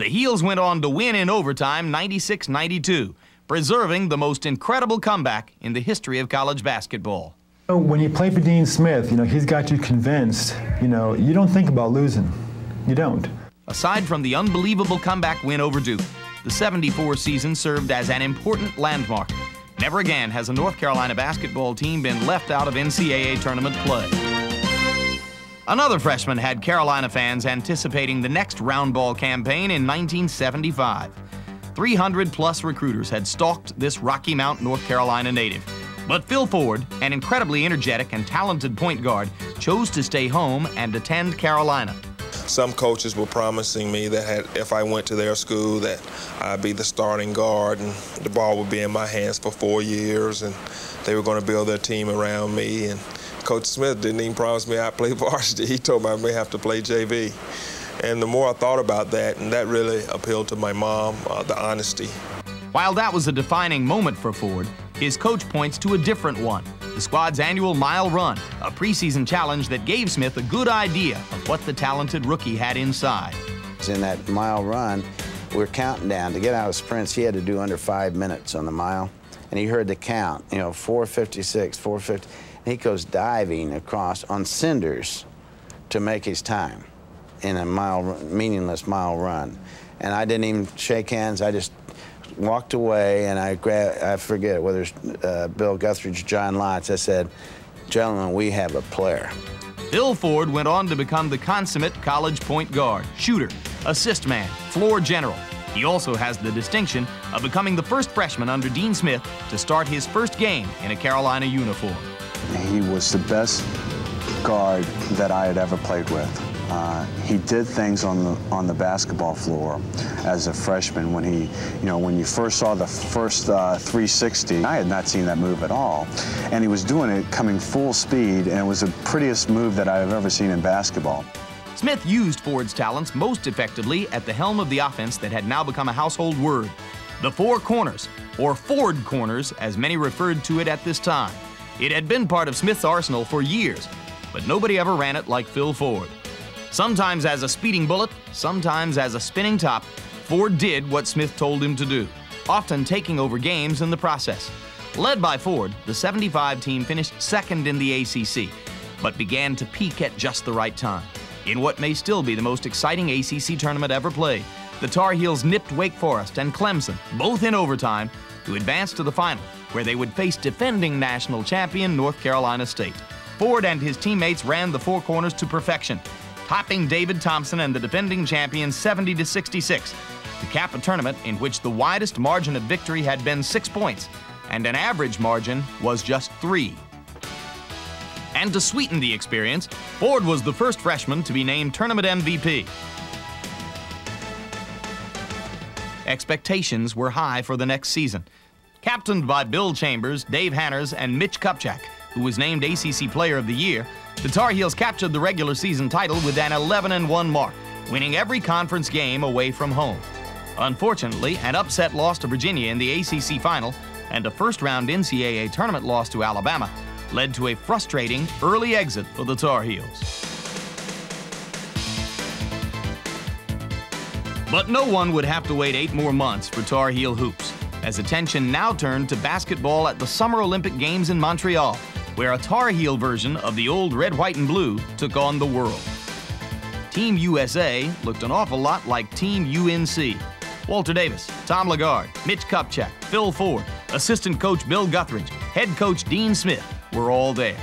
Heels went on to win in overtime 96-92, preserving the most incredible comeback in the history of college basketball. When you play for Dean Smith, you know, he's got you convinced, you know, you don't think about losing. You don't. Aside from the unbelievable comeback win over Duke, the '74 season served as an important landmark. Never again has a North Carolina basketball team been left out of NCAA tournament play. Another freshman had Carolina fans anticipating the next round ball campaign in 1975. 300-plus recruiters had stalked this Rocky Mount, North Carolina native. But Phil Ford, an incredibly energetic and talented point guard, chose to stay home and attend Carolina. Some coaches were promising me that if I went to their school that I'd be the starting guard and the ball would be in my hands for 4 years and they were going to build their team around me. And Coach Smith didn't even promise me I'd play varsity. He told me I may have to play JV. And the more I thought about that, and that really appealed to my mom, the honesty. While that was a defining moment for Ford, his coach points to a different one, the squad's annual mile run, a preseason challenge that gave Smith a good idea of what the talented rookie had inside. In that mile run, we're counting down. To get out of sprints, he had to do under 5 minutes on the mile. And he heard the count, you know, 456, 450. And he goes diving across on cinders to make his time in a meaningless mile run. And I didn't even shake hands. I just walked away, and I forget whether it's Bill Guthridge or John Lotz, I said, gentlemen, we have a player. Phil Ford went on to become the consummate college point guard, shooter, assist man, floor general. He also has the distinction of becoming the first freshman under Dean Smith to start his first game in a Carolina uniform. He was the best guard that I had ever played with. He did things on the basketball floor as a freshman when he, you know, when you first saw the first 360, I had not seen that move at all. And he was doing it coming full speed, and it was the prettiest move that I have ever seen in basketball. Smith used Ford's talents most effectively at the helm of the offense that had now become a household word, the Four Corners, or Ford Corners, as many referred to it at this time. It had been part of Smith's arsenal for years, but nobody ever ran it like Phil Ford. Sometimes as a speeding bullet, sometimes as a spinning top, Ford did what Smith told him to do, often taking over games in the process. Led by Ford, the 75 team finished second in the ACC, but began to peak at just the right time. In what may still be the most exciting ACC tournament ever played, the Tar Heels nipped Wake Forest and Clemson, both in overtime, to advance to the final, where they would face defending national champion North Carolina State. Ford and his teammates ran the Four Corners to perfection, topping David Thompson and the defending champions 70-66 to cap a tournament in which the widest margin of victory had been 6 points and an average margin was just 3. And to sweeten the experience, Ford was the first freshman to be named tournament MVP. Expectations were high for the next season, captained by Bill Chambers, Dave Hanners, and Mitch Kupchak, who was named ACC Player of the Year. The Tar Heels captured the regular season title with an 11-1 mark, winning every conference game away from home. Unfortunately, an upset loss to Virginia in the ACC Final and a first-round NCAA tournament loss to Alabama led to a frustrating early exit for the Tar Heels. But no one would have to wait 8 more months for Tar Heel hoops, as attention now turned to basketball at the Summer Olympic Games in Montreal, where a Tar Heel version of the old red, white, and blue took on the world. Team USA looked an awful lot like Team UNC. Walter Davis, Tom Lagarde, Mitch Kupchak, Phil Ford, assistant coach Bill Guthridge, head coach Dean Smith were all there.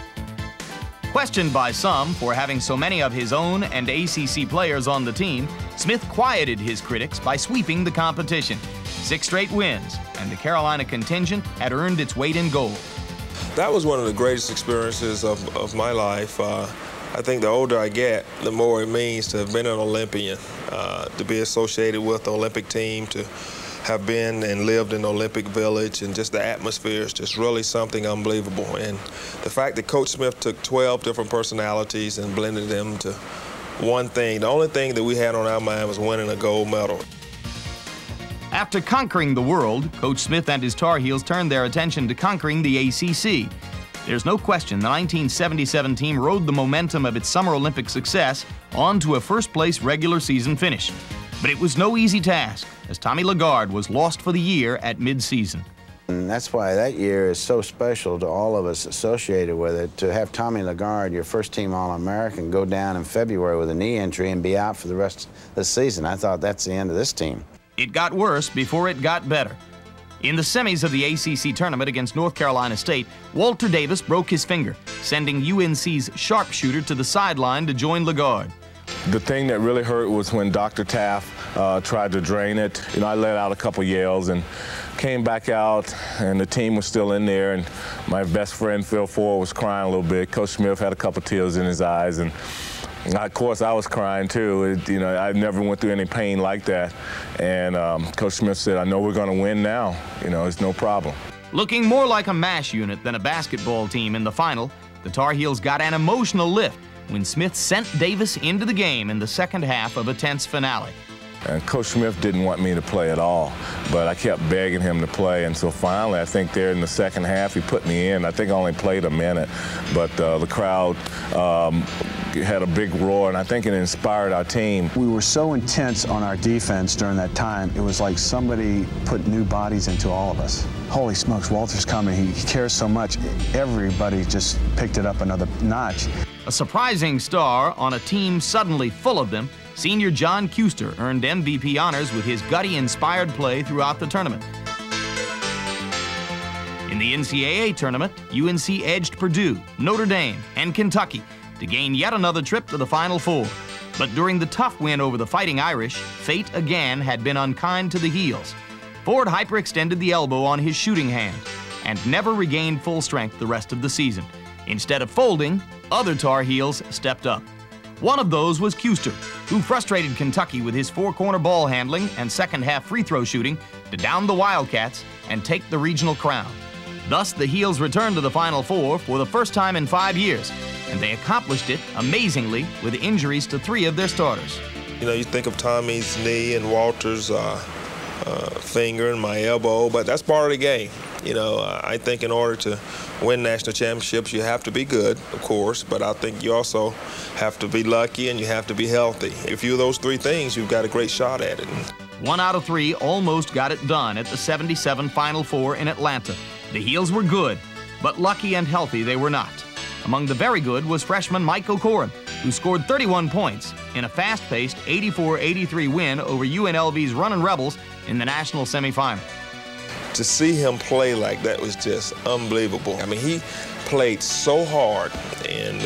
Questioned by some for having so many of his own and ACC players on the team, Smith quieted his critics by sweeping the competition. 6 straight wins, and the Carolina contingent had earned its weight in gold. That was one of the greatest experiences of my life. I think the older I get, the more it means to have been an Olympian, to be associated with the Olympic team, to have been and lived in Olympic Village, and just the atmosphere is just really something unbelievable. And the fact that Coach Smith took 12 different personalities and blended them to one thing, the only thing that we had on our mind was winning a gold medal. After conquering the world, Coach Smith and his Tar Heels turned their attention to conquering the ACC. There's no question the 1977 team rode the momentum of its Summer Olympic success onto a first-place regular season finish. But it was no easy task, as Tommy Lagarde was lost for the year at mid-season. And that's why that year is so special to all of us associated with it. To have Tommy Lagarde, your first-team All-American, go down in February with a knee injury and be out for the rest of the season, I thought that's the end of this team. It got worse before it got better. In the semis of the ACC tournament against North Carolina State, Walter Davis broke his finger, sending UNC's sharpshooter to the sideline to join Lagarde. The thing that really hurt was when Dr. Taft tried to drain it. You know, I let out a couple yells and came back out, and the team was still in there, and my best friend Phil Ford was crying a little bit. Coach Smith had a couple tears in his eyes, and of course I was crying too. You know, I never went through any pain like that. And Coach Smith said, "I know we're going to win now. You know, it's no problem." Looking more like a MASH unit than a basketball team in the final, the Tar Heels got an emotional lift when Smith sent Davis into the game in the second half of a tense finale. And Coach Smith didn't want me to play at all, but I kept begging him to play, and so finally, I think there in the second half, he put me in. I think I only played a minute, but the crowd had a big roar, and I think it inspired our team. We were so intense on our defense during that time, it was like somebody put new bodies into all of us. Holy smokes, Walter's coming, he cares so much. Everybody just picked it up another notch. A surprising star on a team suddenly full of them, senior John Kuester earned MVP honors with his gutty-inspired play throughout the tournament. In the NCAA tournament, UNC edged Purdue, Notre Dame, and Kentucky to gain yet another trip to the Final Four. But during the tough win over the Fighting Irish, fate again had been unkind to the Heels. Ford hyperextended the elbow on his shooting hand and never regained full strength the rest of the season. Instead of folding, other Tar Heels stepped up. One of those was Kuester, who frustrated Kentucky with his four-corner ball handling and second-half free-throw shooting to down the Wildcats and take the regional crown. Thus, the Heels returned to the Final Four for the first time in 5 years, and they accomplished it, amazingly, with injuries to three of their starters. You know, you think of Tommy's knee and Walter's finger and my elbow, but that's part of the game. You know, I think in order to win national championships, you have to be good, of course, but I think you also have to be lucky and you have to be healthy. If you do those three things, you've got a great shot at it. 1 out of 3 almost got it done at the '77 Final Four in Atlanta. The Heels were good, but lucky and healthy they were not. Among the very good was freshman Mike Corcoran, who scored 31 points in a fast-paced 84-83 win over UNLV's Runnin' Rebels in the national semifinal. To see him play like that was just unbelievable. I mean, he played so hard, and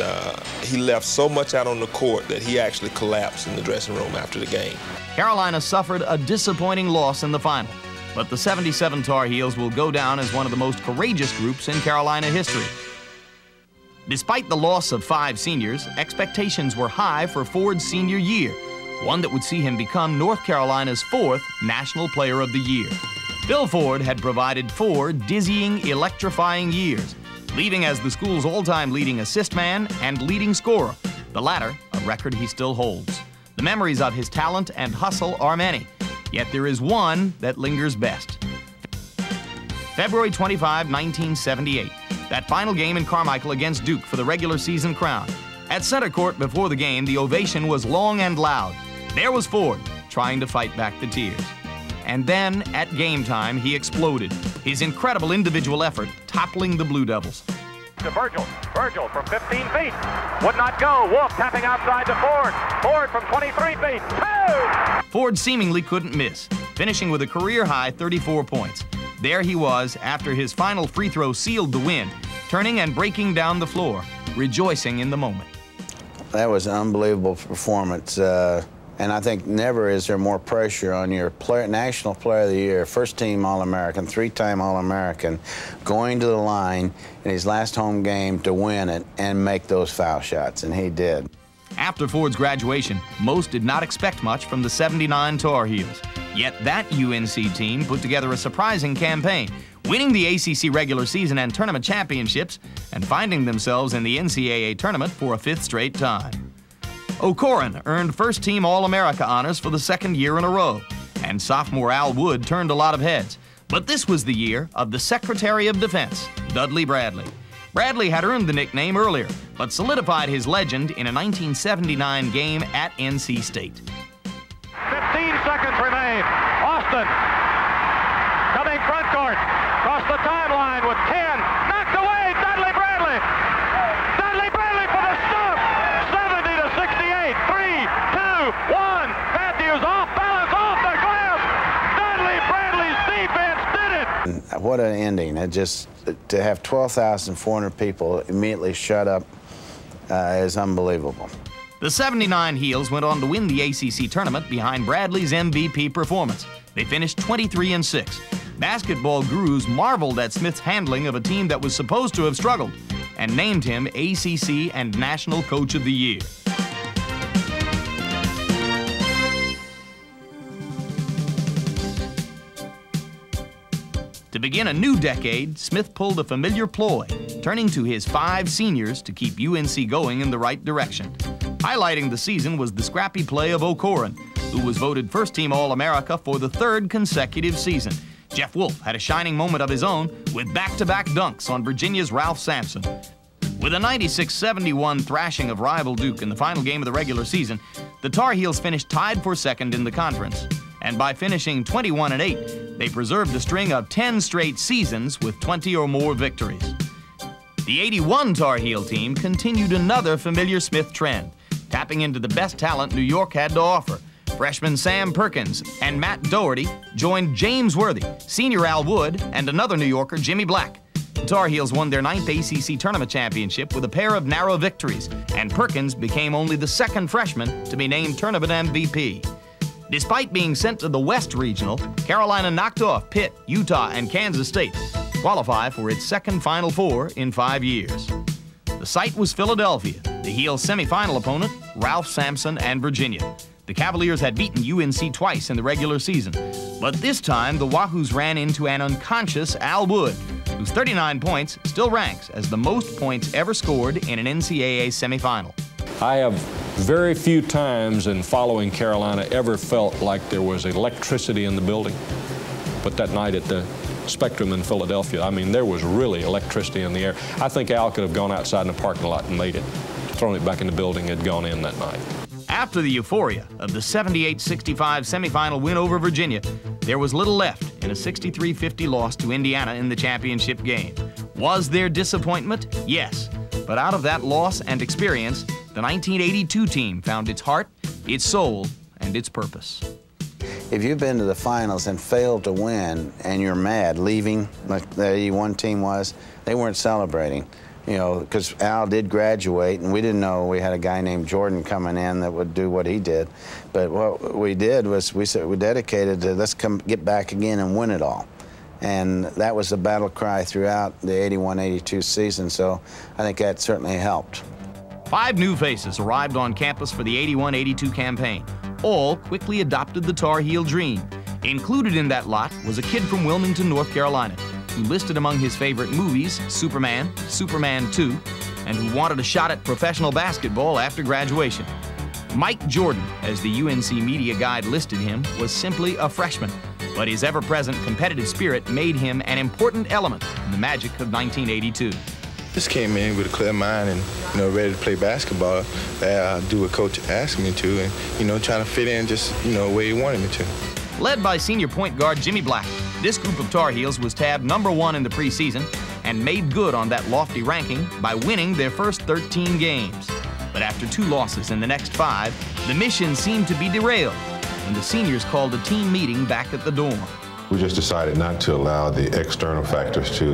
he left so much out on the court that he actually collapsed in the dressing room after the game. Carolina suffered a disappointing loss in the final, but the '77 Tar Heels will go down as one of the most courageous groups in Carolina history. Despite the loss of 5 seniors, expectations were high for Ford's senior year, one that would see him become North Carolina's 4th National Player of the Year. Bill Ford had provided 4 dizzying, electrifying years, leaving as the school's all-time leading assist man and leading scorer, the latter a record he still holds. The memories of his talent and hustle are many, yet there is one that lingers best. February 25, 1978, that final game in Carmichael against Duke for the regular season crown. At center court before the game, the ovation was long and loud. There was Ford trying to fight back the tears. And then, at game time, he exploded, his incredible individual effort toppling the Blue Devils. To Virgil. Virgil from 15 feet. Would not go. Wolf tapping outside to Ford. Ford from 23 feet. Two! Ford seemingly couldn't miss, finishing with a career-high 34 points. There he was after his final free throw sealed the win, turning and breaking down the floor, rejoicing in the moment. That was an unbelievable performance. And I think never is there more pressure on your player, National Player of the Year, first-team All-American, 3-time All-American, going to the line in his last home game to win it and make those foul shots, and he did. After Ford's graduation, most did not expect much from the '79 Tar Heels. Yet that UNC team put together a surprising campaign, winning the ACC regular season and tournament championships and finding themselves in the NCAA tournament for a 5th straight time. Corcoran earned first-team All-America honors for the 2nd year in a row, and sophomore Al Wood turned a lot of heads. But this was the year of the Secretary of Defense, Dudley Bradley. Bradley had earned the nickname earlier, but solidified his legend in a 1979 game at NC State. 15 seconds remain. Austin coming front court, across the timeline with 10. Knocked away, Dudley Bradley. What an ending. It just, to have 12,400 people immediately shut up is unbelievable. The 79 Heels went on to win the ACC tournament behind Bradley's MVP performance. They finished 23-6. Basketball gurus marveled at Smith's handling of a team that was supposed to have struggled and named him ACC and National Coach of the Year. To begin a new decade, Smith pulled a familiar ploy, turning to his 5 seniors to keep UNC going in the right direction. Highlighting the season was the scrappy play of O'Coran, who was voted first-team All-America for the 3rd consecutive season. Jeff Wolf had a shining moment of his own with back-to-back dunks on Virginia's Ralph Sampson. With a 96-71 thrashing of rival Duke in the final game of the regular season, the Tar Heels finished tied for 2nd in the conference. And by finishing 21-8, they preserved a string of 10 straight seasons with 20 or more victories. The 81 Tar Heel team continued another familiar Smith trend, tapping into the best talent New York had to offer. Freshman Sam Perkins and Matt Doherty joined James Worthy, senior Al Wood, and another New Yorker, Jimmy Black. The Tar Heels won their 9th ACC tournament championship with a pair of narrow victories, and Perkins became only the 2nd freshman to be named tournament MVP. Despite being sent to the West Regional, Carolina knocked off Pitt, Utah, and Kansas State to qualify for its 2nd Final Four in 5 years. The site was Philadelphia, the Heels' semifinal opponent, Ralph Sampson and Virginia. The Cavaliers had beaten UNC twice in the regular season, but this time the Wahoos ran into an unconscious Al Wood, whose 39 points still ranks as the most points ever scored in an NCAA semifinal. I have very few times in following Carolina ever felt like there was electricity in the building, but that night at the Spectrum in Philadelphia, I mean, there was really electricity in the air. I think Al could have gone outside in the parking lot and made it, thrown it back in the building, had gone in that night. After the euphoria of the 78-65 semifinal win over Virginia, there was little left in a 63-50 loss to Indiana in the championship game. Was there disappointment? Yes. But out of that loss and experience, the 1982 team found its heart, its soul, and its purpose. If you've been to the finals and failed to win and you're mad leaving, like the 81 team was, they weren't celebrating. You know, because Al did graduate, and we didn't know we had a guy named Jordan coming in that would do what he did. But what we did was we said we dedicated to let's come get back again and win it all. And that was the battle cry throughout the 81-82 season, so I think that certainly helped. 5 new faces arrived on campus for the 81-82 campaign. All quickly adopted the Tar Heel dream. Included in that lot was a kid from Wilmington, North Carolina, who listed among his favorite movies Superman, Superman 2, and who wanted a shot at professional basketball after graduation. Mike Jordan, as the UNC media guide listed him, was simply a freshman, but his ever-present competitive spirit made him an important element in the magic of 1982. Just came in with a clear mind and, you know, ready to play basketball, do what Coach asked me to, and, you know, trying to fit in just, you know, the way he wanted me to. Led by senior point guard Jimmy Black, this group of Tar Heels was tabbed #1 in the preseason and made good on that lofty ranking by winning their first 13 games. But after 2 losses in the next 5, the mission seemed to be derailed, and the seniors called a team meeting back at the dorm. We just decided not to allow the external factors to,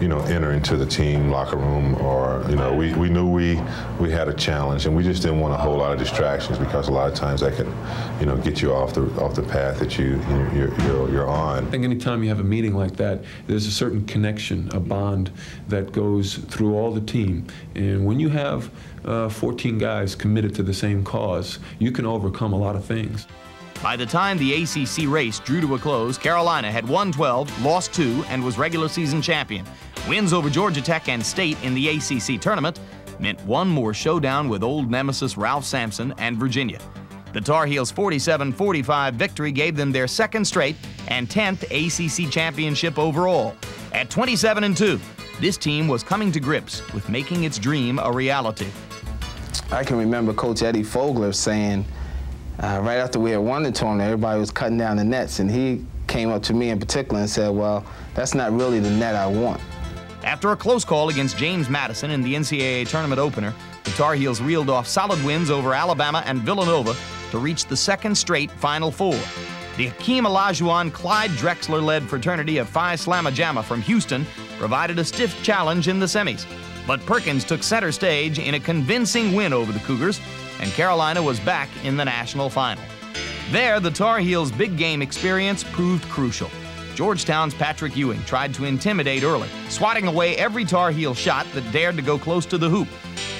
you know, enter into the team locker room, or, you know, we knew we had a challenge, and we just didn't want a whole lot of distractions, because a lot of times that can, you know, get you off the path that you're on. I think anytime you have a meeting like that, there's a certain connection, a bond that goes through all the team, and when you have 14 guys committed to the same cause, you can overcome a lot of things. By the time the ACC race drew to a close, Carolina had won 12, lost 2, and was regular season champion. Wins over Georgia Tech and State in the ACC tournament meant one more showdown with old nemesis Ralph Sampson and Virginia. The Tar Heels' 47-45 victory gave them their 2nd straight and 10th ACC championship overall. At 27-2, this team was coming to grips with making its dream a reality. I can remember Coach Eddie Fogler saying, right after we had won the tournament, everybody was cutting down the nets, and he came up to me in particular and said, well, that's not really the net I want. After a close call against James Madison in the NCAA tournament opener, the Tar Heels reeled off solid wins over Alabama and Villanova to reach the 2nd straight Final Four. The Hakeem Olajuwon, Clyde Drexler-led fraternity of Phi Slamma Jamma from Houston provided a stiff challenge in the semis, but Perkins took center stage in a convincing win over the Cougars, and Carolina was back in the national final. There, the Tar Heels' big game experience proved crucial. Georgetown's Patrick Ewing tried to intimidate early, swatting away every Tar Heel shot that dared to go close to the hoop.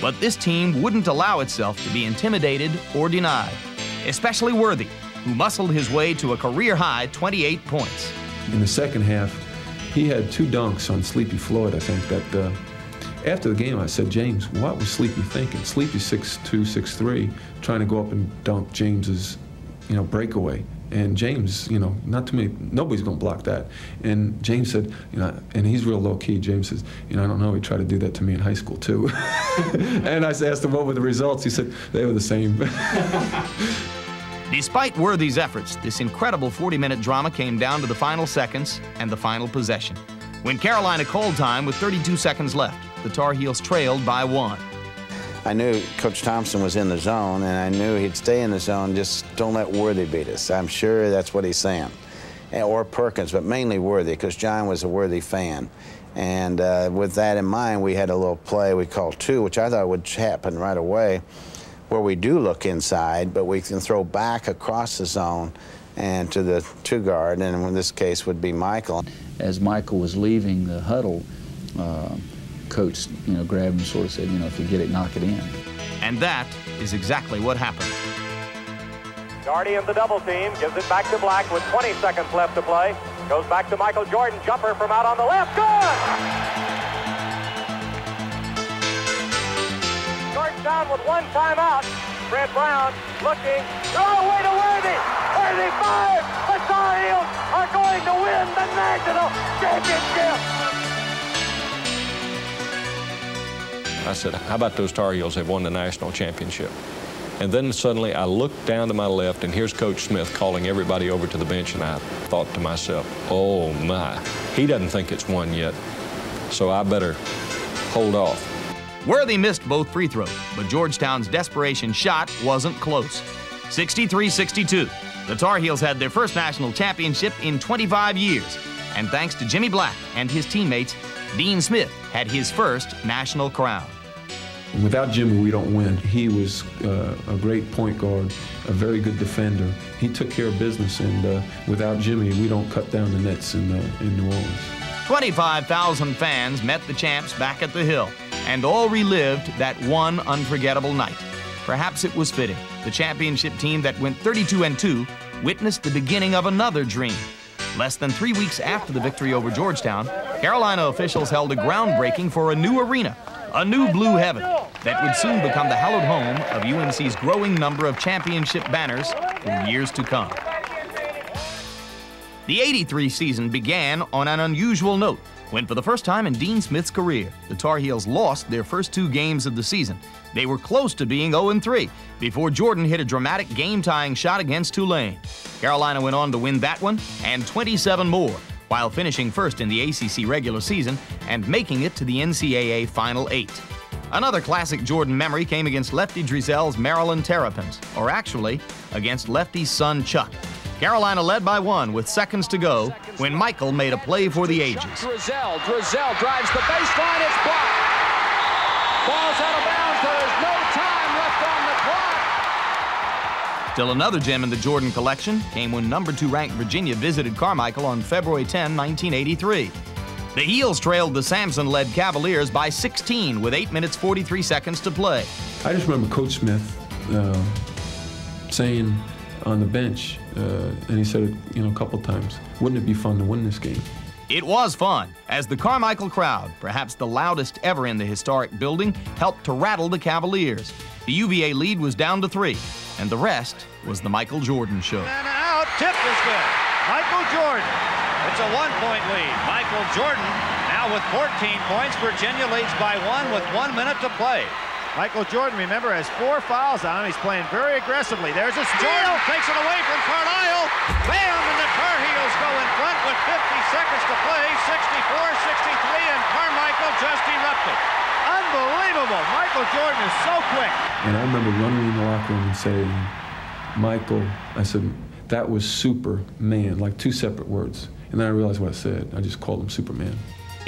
But this team wouldn't allow itself to be intimidated or denied, especially Worthy, who muscled his way to a career-high 28 points. In the second half, he had two dunks on Sleepy Floyd, I think, that after the game I said, James, what was Sleepy thinking? Sleepy 6'2", 6'3", trying to go up and dunk James's, breakaway. And James, nobody's going to block that. And James said, and he's real low-key, James says, I don't know, he tried to do that to me in high school, too. And I asked him, what were the results? He said, they were the same. Despite Worthy's efforts, this incredible 40-minute drama came down to the final seconds and the final possession. When Carolina called time with 32 seconds left, the Tar Heels trailed by one. I knew Coach Thompson was in the zone, and I knew he'd stay in the zone, just don't let Worthy beat us. I'm sure that's what he's saying. Or Perkins, but mainly Worthy, because John was a Worthy fan. And with that in mind, we had a little play we called two, which I thought would happen right away, where we do look inside, but we can throw back across the zone and to the two guard, and in this case would be Michael. As Michael was leaving the huddle, Coach, grabbed him and sort of said, if you get it, knock it in. And that is exactly what happened. Doherty in the double team, gives it back to Black with 20 seconds left to play. Goes back to Michael Jordan, jumper from out on the left, good! Georgetown with one timeout. Fred Brown looking, all the way to Worthy! Worthy five! The Tar Heels are going to win the national championship! I said, how about those Tar Heels? They've won the national championship. And then suddenly I looked down to my left, and here's Coach Smith calling everybody over to the bench, and I thought to myself, oh, my, he doesn't think it's won yet, so I better hold off. Worthy missed both free throws, but Georgetown's desperation shot wasn't close. 63-62, the Tar Heels had their first national championship in 25 years, and thanks to Jimmy Black and his teammates, Dean Smith had his first national crown. Without Jimmy, we don't win. He was a great point guard, a very good defender. He took care of business, and without Jimmy, we don't cut down the nets in New Orleans. 25,000 fans met the champs back at the Hill, and all relived that one unforgettable night. Perhaps it was fitting. The championship team that went 32-2 witnessed the beginning of another dream. Less than 3 weeks after the victory over Georgetown, Carolina officials held a groundbreaking for a new arena, a new blue heaven, that would soon become the hallowed home of UNC's growing number of championship banners for years to come. The '83 season began on an unusual note, when for the first time in Dean Smith's career, the Tar Heels lost their first two games of the season. They were close to being 0-3 before Jordan hit a dramatic game-tying shot against Tulane. Carolina went on to win that one and 27 more, while finishing first in the ACC regular season and making it to the NCAA Final Eight. Another classic Jordan memory came against Lefty Drizel's Maryland Terrapins, or actually, against Lefty's son Chuck. Carolina led by one with seconds to go when Michael made a play for the ages. Drizel drives the baseline, it's blocked. Ball's out of bounds, there's no time left on the clock. Still another gem in the Jordan collection came when No. 2-ranked Virginia visited Carmichael on February 10, 1983. The Heels trailed the Sampson-led Cavaliers by 16 with 8 minutes 43 seconds to play. I just remember Coach Smith saying on the bench, and he said it, a couple times, wouldn't it be fun to win this game? It was fun, as the Carmichael crowd, perhaps the loudest ever in the historic building, helped to rattle the Cavaliers. The UVA lead was down to 3, and the rest was the Michael Jordan show. And out, tip is good. Michael Jordan. It's a one-point lead. Michael Jordan now with 14 points. Virginia leads by 1 with 1 minute to play. Michael Jordan, remember, has 4 fouls on him. He's playing very aggressively. There's a steal. Takes it away from Carlisle. Bam! And the Tar Heels go in front with 50 seconds to play. 64-63, and Carmichael just erupted. Unbelievable. Michael Jordan is so quick. And I remember running in the locker room and saying, Michael, I said, that was Superman, like two separate words. And then I realized what I said. I just called him Superman.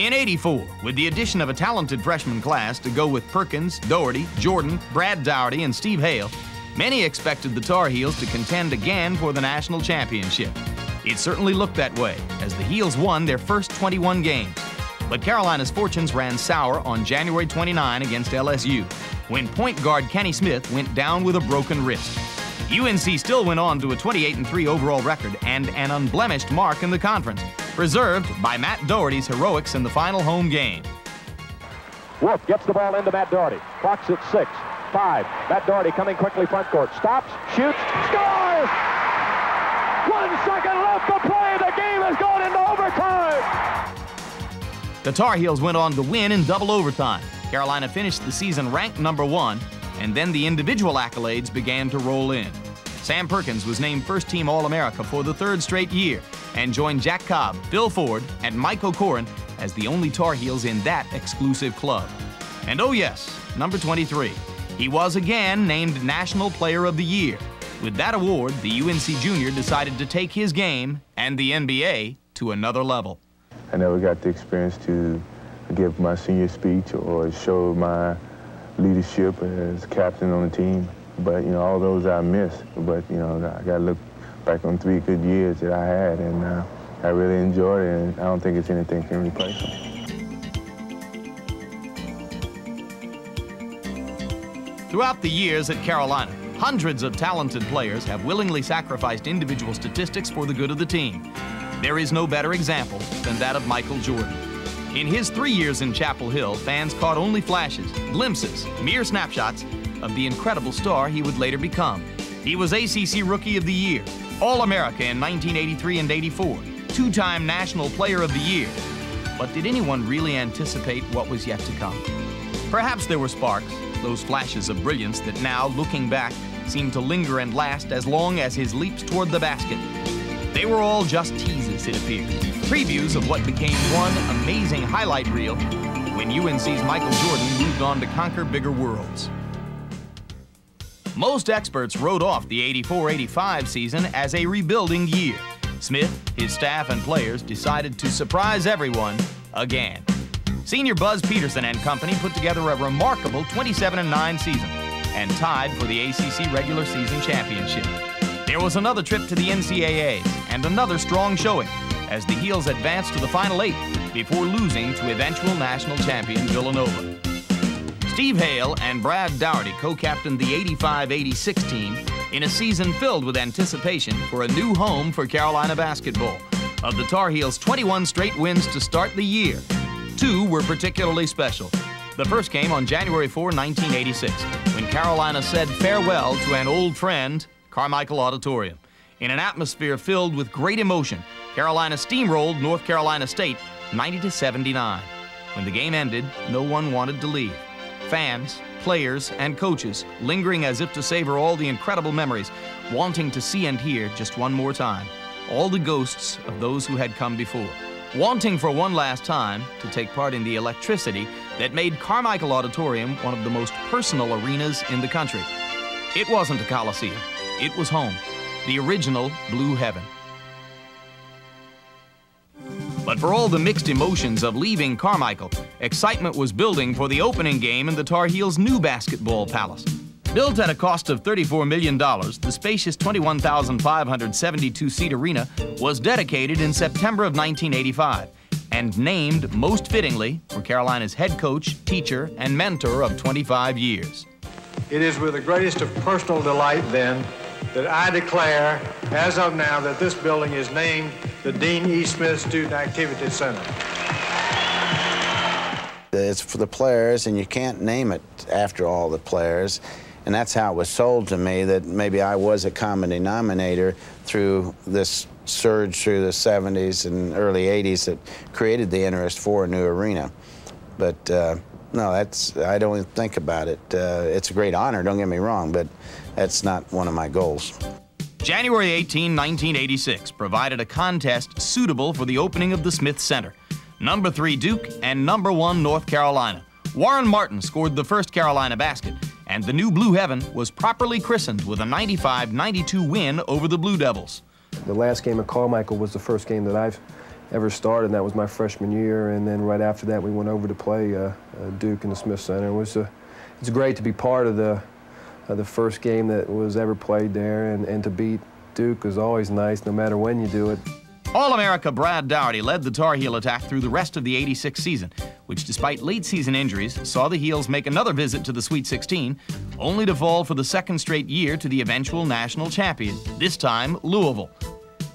In '84, with the addition of a talented freshman class to go with Perkins, Doherty, Jordan, Brad Doherty, and Steve Hale, many expected the Tar Heels to contend again for the national championship. It certainly looked that way, as the Heels won their first 21 games. But Carolina's fortunes ran sour on January 29 against LSU, when point guard Kenny Smith went down with a broken wrist. UNC still went on to a 28-3 overall record and an unblemished mark in the conference, preserved by Matt Doherty's heroics in the final home game. Wolf gets the ball into Matt Doherty, clocks at 6, 5. Matt Doherty coming quickly front court, stops, shoots, scores! 1 second left to play, the game has gone into overtime! The Tar Heels went on to win in double overtime. Carolina finished the season ranked #1, and then the individual accolades began to roll in. Sam Perkins was named first-team All-America for the third straight year and joined Jack Cobb, Phil Ford, and Mike O'Corin as the only Tar Heels in that exclusive club. And oh yes, number 23. He was again named National Player of the Year. With that award, the UNC junior decided to take his game and the NBA to another level. I never got the experience to give my senior speech or show my leadership as captain on the team. But, you know, all those I missed. But, you know, I got to look back on 3 good years that I had, and I really enjoyed it, and I don't think it's anything can replace it. Throughout the years at Carolina, hundreds of talented players have willingly sacrificed individual statistics for the good of the team. There is no better example than that of Michael Jordan. In his 3 years in Chapel Hill, fans caught only flashes, glimpses, mere snapshots of the incredible star he would later become. He was ACC Rookie of the Year, All-America in 1983 and '84, two-time National Player of the Year. But did anyone really anticipate what was yet to come? Perhaps there were sparks, those flashes of brilliance that now, looking back, seem to linger and last as long as his leaps toward the basket. They were all just teases, it appeared, previews of what became one amazing highlight reel when UNC's Michael Jordan moved on to conquer bigger worlds. Most experts wrote off the '84-'85 season as a rebuilding year. Smith, his staff, and players decided to surprise everyone again. Senior Buzz Peterson and company put together a remarkable 27-9 season and tied for the ACC regular season championship. There was another trip to the NCAAs and another strong showing as the Heels advanced to the Final 8 before losing to eventual national champion Villanova. Steve Hale and Brad Doherty co-captained the '85-'86 team in a season filled with anticipation for a new home for Carolina basketball. Of the Tar Heels' 21 straight wins to start the year, 2 were particularly special. The first came on January 4, 1986, when Carolina said farewell to an old friend, Carmichael Auditorium. In an atmosphere filled with great emotion, Carolina steamrolled North Carolina State 90-79. When the game ended, no one wanted to leave. Fans, players, and coaches lingering as if to savor all the incredible memories, wanting to see and hear just one more time all the ghosts of those who had come before, wanting for one last time to take part in the electricity that made Carmichael Auditorium one of the most personal arenas in the country. It wasn't a coliseum, it was home, the original Blue Heaven. But for all the mixed emotions of leaving Carmichael, excitement was building for the opening game in the Tar Heels' new basketball palace. Built at a cost of $34 million, the spacious 21,572-seat arena was dedicated in September of 1985 and named, most fittingly, for Carolina's head coach, teacher, and mentor of 25 years. It is with the greatest of personal delight, then, that I declare, as of now, that this building is named the Dean E. Smith Student Activity Center. It's for the players, and you can't name it after all the players. And that's how it was sold to me, that maybe I was a common denominator through this surge through the 70s and early 80s that created the interest for a new arena. But no, that's, I don't even think about it. It's a great honor, don't get me wrong, but that's not one of my goals. January 18, 1986 provided a contest suitable for the opening of the Smith Center. #3 Duke and #1 North Carolina. Warren Martin scored the first Carolina basket, and the new Blue Heaven was properly christened with a 95-92 win over the Blue Devils. The last game at Carmichael was the first game that I've ever started. That was my freshman year, and then right after that we went over to play Duke in the Smith Center. It was it's great to be part of the first game that was ever played there, and to beat Duke is always nice, no matter when you do it. All-America Brad Doherty led the Tar Heel attack through the rest of the '86 season, which, despite late-season injuries, saw the Heels make another visit to the Sweet 16, only to fall for the second straight year to the eventual national champion, this time Louisville.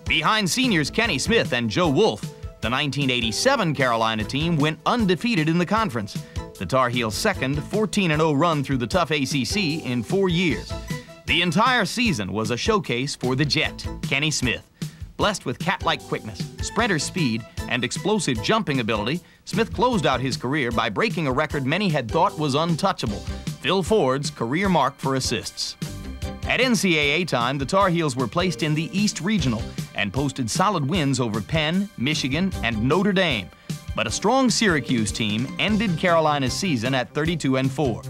Behind seniors Kenny Smith and Joe Wolf, the 1987 Carolina team went undefeated in the conference, the Tar Heels' second 14-0 run through the tough ACC in 4 years. The entire season was a showcase for the Jet, Kenny Smith. Blessed with cat-like quickness, sprinter speed, and explosive jumping ability, Smith closed out his career by breaking a record many had thought was untouchable, Phil Ford's career mark for assists. At NCAA time, the Tar Heels were placed in the East Regional and posted solid wins over Penn, Michigan, and Notre Dame. But a strong Syracuse team ended Carolina's season at 32-4.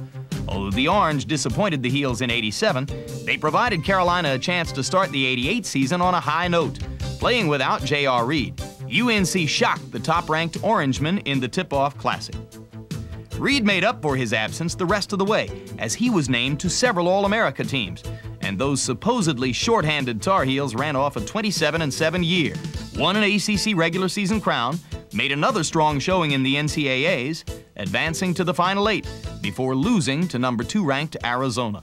Although the Orange disappointed the Heels in '87, they provided Carolina a chance to start the '88 season on a high note. Playing without J.R. Reed, UNC shocked the top-ranked Orangemen in the Tip-Off Classic. Reed made up for his absence the rest of the way, as he was named to several All-America teams, and those supposedly shorthanded Tar Heels ran off a 27-7 year, won an ACC regular season crown, made another strong showing in the NCAAs, advancing to the Final Eight before losing to No. 2-ranked Arizona.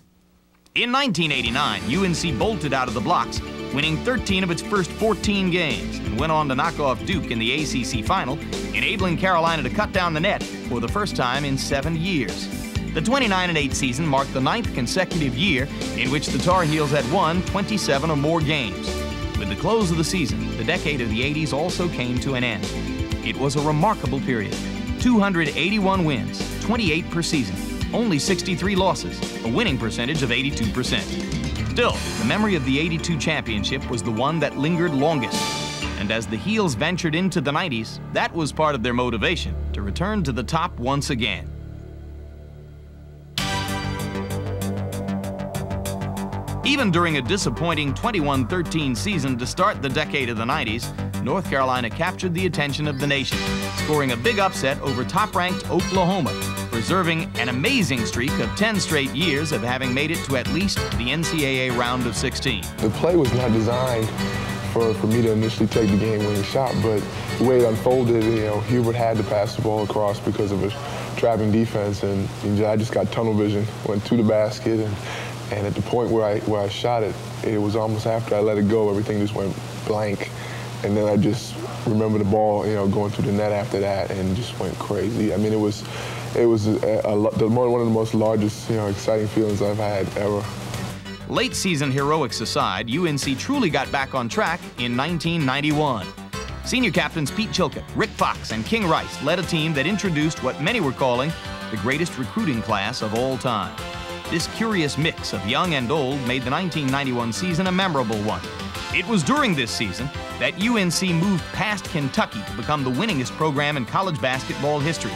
In 1989, UNC bolted out of the blocks, winning 13 of its first 14 games, and went on to knock off Duke in the ACC Final, enabling Carolina to cut down the net for the first time in 7 years. The 29-8 season marked the 9th consecutive year in which the Tar Heels had won 27 or more games. With the close of the season, the decade of the '80s also came to an end. It was a remarkable period. 281 wins, 28 per season, only 63 losses, a winning percentage of 82%. Still, the memory of the '82 championship was the one that lingered longest. And as the Heels ventured into the '90s, that was part of their motivation to return to the top once again. Even during a disappointing 21-13 season to start the decade of the '90s, North Carolina captured the attention of the nation, scoring a big upset over top-ranked Oklahoma, preserving an amazing streak of 10 straight years of having made it to at least the NCAA round of 16. The play was not designed for me to initially take the game-winning shot, but the way it unfolded, you know, Hubert had to pass the ball across because of his trapping defense, and I just got tunnel vision, went to the basket, and at the point where I shot it, it was almost after I let it go, everything just went blank, and then I just remember the ball, you know, going through the net after that, and just went crazy. I mean, it was one of the most largest, you know, exciting feelings I've had ever. Late season heroics aside, UNC truly got back on track in 1991. Senior captains Pete Chilcutt, Rick Fox, and King Rice led a team that introduced what many were calling the greatest recruiting class of all time. This curious mix of young and old made the 1991 season a memorable one. It was during this season that UNC moved past Kentucky to become the winningest program in college basketball history.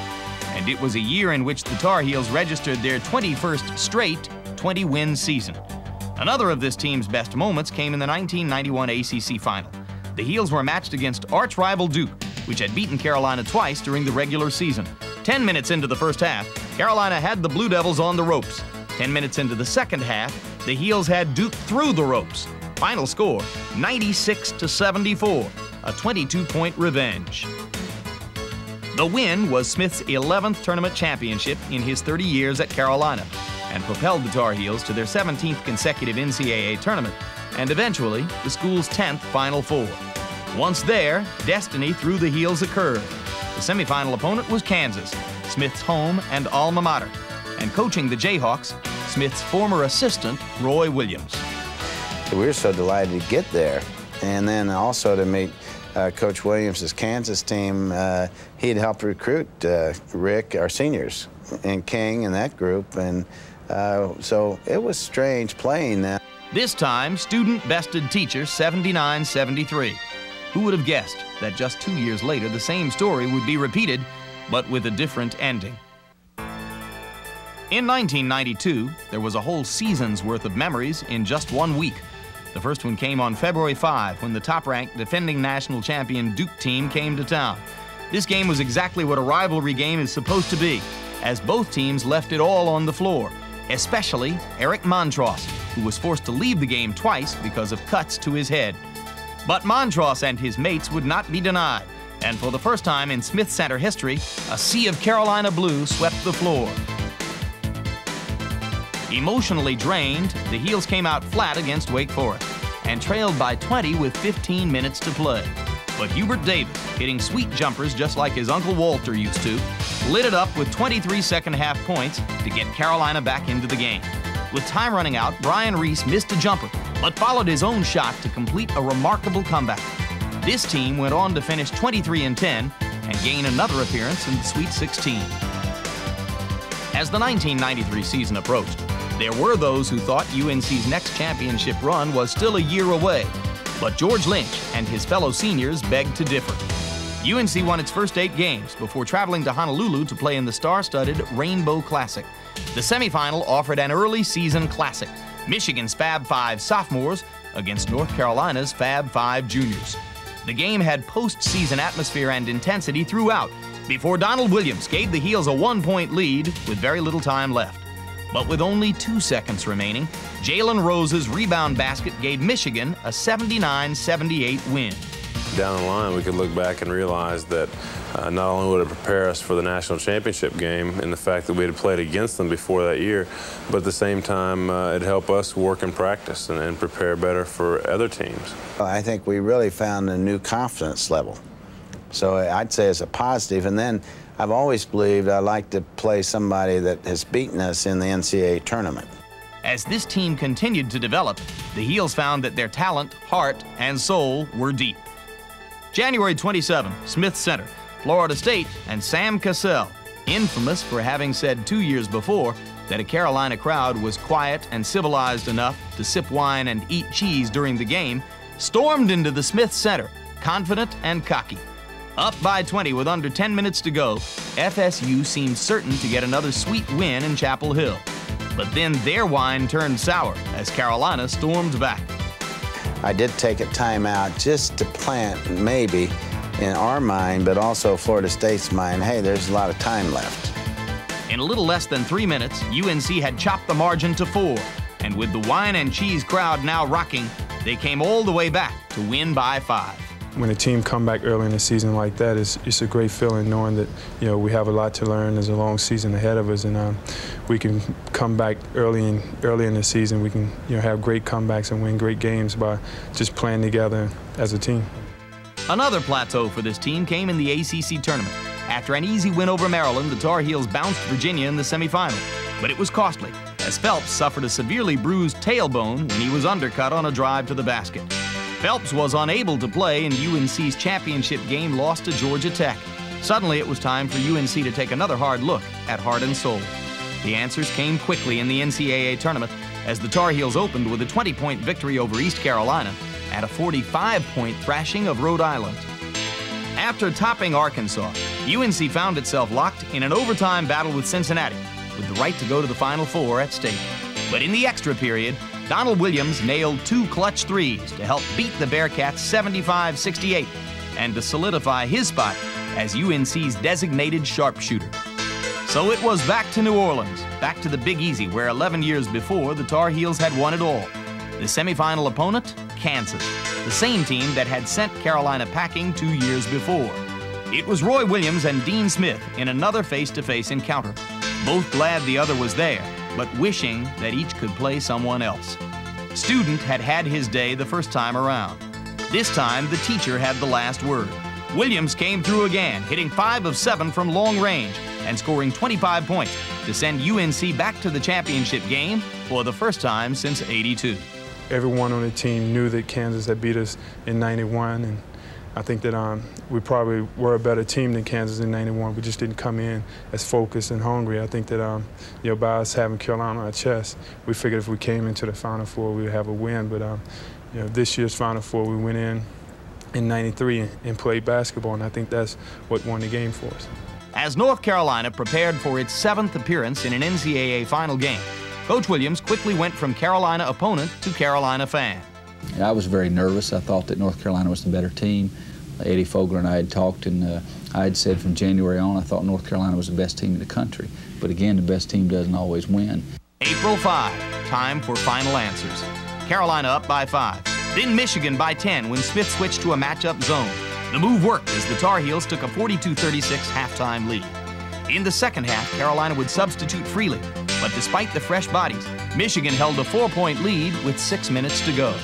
And it was a year in which the Tar Heels registered their 21st straight 20-win season. Another of this team's best moments came in the 1991 ACC Final. The Heels were matched against arch-rival Duke, which had beaten Carolina twice during the regular season. 10 minutes into the first half, Carolina had the Blue Devils on the ropes. 10 minutes into the second half, the Heels had Duke through the ropes. Final score, 96-74, a 22-point revenge. The win was Smith's 11th tournament championship in his 30 years at Carolina, and propelled the Tar Heels to their 17th consecutive NCAA tournament, and eventually the school's 10th Final Four. Once there, destiny threw the Heels a curve. The semifinal opponent was Kansas, Smith's home and alma mater, and coaching the Jayhawks, Smith's former assistant, Roy Williams. We were so delighted to get there, and then also to meet Coach Williams' Kansas team. He had helped recruit Rick, our seniors, and King and that group, and so it was strange playing that. This time, student bested teacher 79-73. Who would have guessed that just 2 years later the same story would be repeated, but with a different ending? In 1992, there was a whole season's worth of memories in just 1 week. The first one came on February 5, when the top-ranked defending national champion Duke team came to town. This game was exactly what a rivalry game is supposed to be, as both teams left it all on the floor, especially Eric Montross, who was forced to leave the game twice because of cuts to his head. But Montross and his mates would not be denied, and for the first time in Smith Center history, a sea of Carolina blue swept the floor. Emotionally drained, the Heels came out flat against Wake Forest and trailed by 20 with 15 minutes to play. But Hubert Davis, hitting sweet jumpers just like his Uncle Walter used to, lit it up with 23 second-half points to get Carolina back into the game. With time running out, Brian Reese missed a jumper, but followed his own shot to complete a remarkable comeback. This team went on to finish 23-10 and gain another appearance in the Sweet 16. As the 1993 season approached, there were those who thought UNC's next championship run was still a year away, but George Lynch and his fellow seniors begged to differ. UNC won its first 8 games before traveling to Honolulu to play in the star-studded Rainbow Classic. The semifinal offered an early season classic, Michigan's Fab Five sophomores against North Carolina's Fab Five juniors. The game had postseason atmosphere and intensity throughout, before Donald Williams gave the Heels a 1-point lead with very little time left. But with only 2 seconds remaining, Jalen Rose's rebound basket gave Michigan a 79-78 win. Down the line, we could look back and realize that not only would it prepare us for the national championship game and the fact that we had played against them before that year, but at the same time, it'd help us work and practice and prepare better for other teams. I think we really found a new confidence level. So I'd say it's a positive. And then I've always believed I like to play somebody that has beaten us in the NCAA tournament. As this team continued to develop, the Heels found that their talent, heart, and soul were deep. January 27, Smith Center, Florida State, and Sam Cassell, infamous for having said 2 years before that a Carolina crowd was quiet and civilized enough to sip wine and eat cheese during the game, stormed into the Smith Center, confident and cocky. Up by 20 with under 10 minutes to go, FSU seemed certain to get another sweet win in Chapel Hill. But then their wine turned sour as Carolina stormed back. I did take a timeout just to plant, maybe, in our mind, but also Florida State's mind, hey, there's a lot of time left. In a little less than 3 minutes, UNC had chopped the margin to 4, and with the wine and cheese crowd now rocking, they came all the way back to win by 5. When a team come back early in the season like that, it's a great feeling knowing that, you know, we have a lot to learn. There's a long season ahead of us, and we can come back early in the season. We can, you know, have great comebacks and win great games by just playing together as a team. Another plateau for this team came in the ACC tournament. After an easy win over Maryland, the Tar Heels bounced Virginia in the semifinal, but it was costly, as Phelps suffered a severely bruised tailbone when he was undercut on a drive to the basket. Phelps was unable to play in UNC's championship game loss to Georgia Tech. Suddenly, it was time for UNC to take another hard look at heart and soul. The answers came quickly in the NCAA tournament as the Tar Heels opened with a 20-point victory over East Carolina and a 45-point thrashing of Rhode Island. After topping Arkansas, UNC found itself locked in an overtime battle with Cincinnati, with the right to go to the Final Four at stake. But in the extra period, Donald Williams nailed 2 clutch threes to help beat the Bearcats 75-68 and to solidify his spot as UNC's designated sharpshooter. So it was back to New Orleans, back to the Big Easy, where 11 years before the Tar Heels had won it all. The semifinal opponent, Kansas, the same team that had sent Carolina packing 2 years before. It was Roy Williams and Dean Smith in another face-to-face encounter, both glad the other was there, but wishing that each could play someone else. Student had had his day the first time around. This time, the teacher had the last word. Williams came through again, hitting 5 of 7 from long range and scoring 25 points to send UNC back to the championship game for the first time since '82. Everyone on the team knew that Kansas had beat us in '91, and I think that we probably were a better team than Kansas in '91. We just didn't come in as focused and hungry. I think that you know, by us having Carolina on our chest, we figured if we came into the Final Four, we would have a win. But you know, this year's Final Four, we went in '93 and played basketball, and I think that's what won the game for us. As North Carolina prepared for its 7th appearance in an NCAA final game, Coach Williams quickly went from Carolina opponent to Carolina fan. And I was very nervous. I thought that North Carolina was the better team. Eddie Fogler and I had talked, and I had said from January on I thought North Carolina was the best team in the country. But again, the best team doesn't always win. April 5, time for final answers. Carolina up by 5, then Michigan by 10 when Smith switched to a matchup zone. The move worked as the Tar Heels took a 42-36 halftime lead. In the second half, Carolina would substitute freely, but despite the fresh bodies, Michigan held a 4-point lead with 6 minutes to go.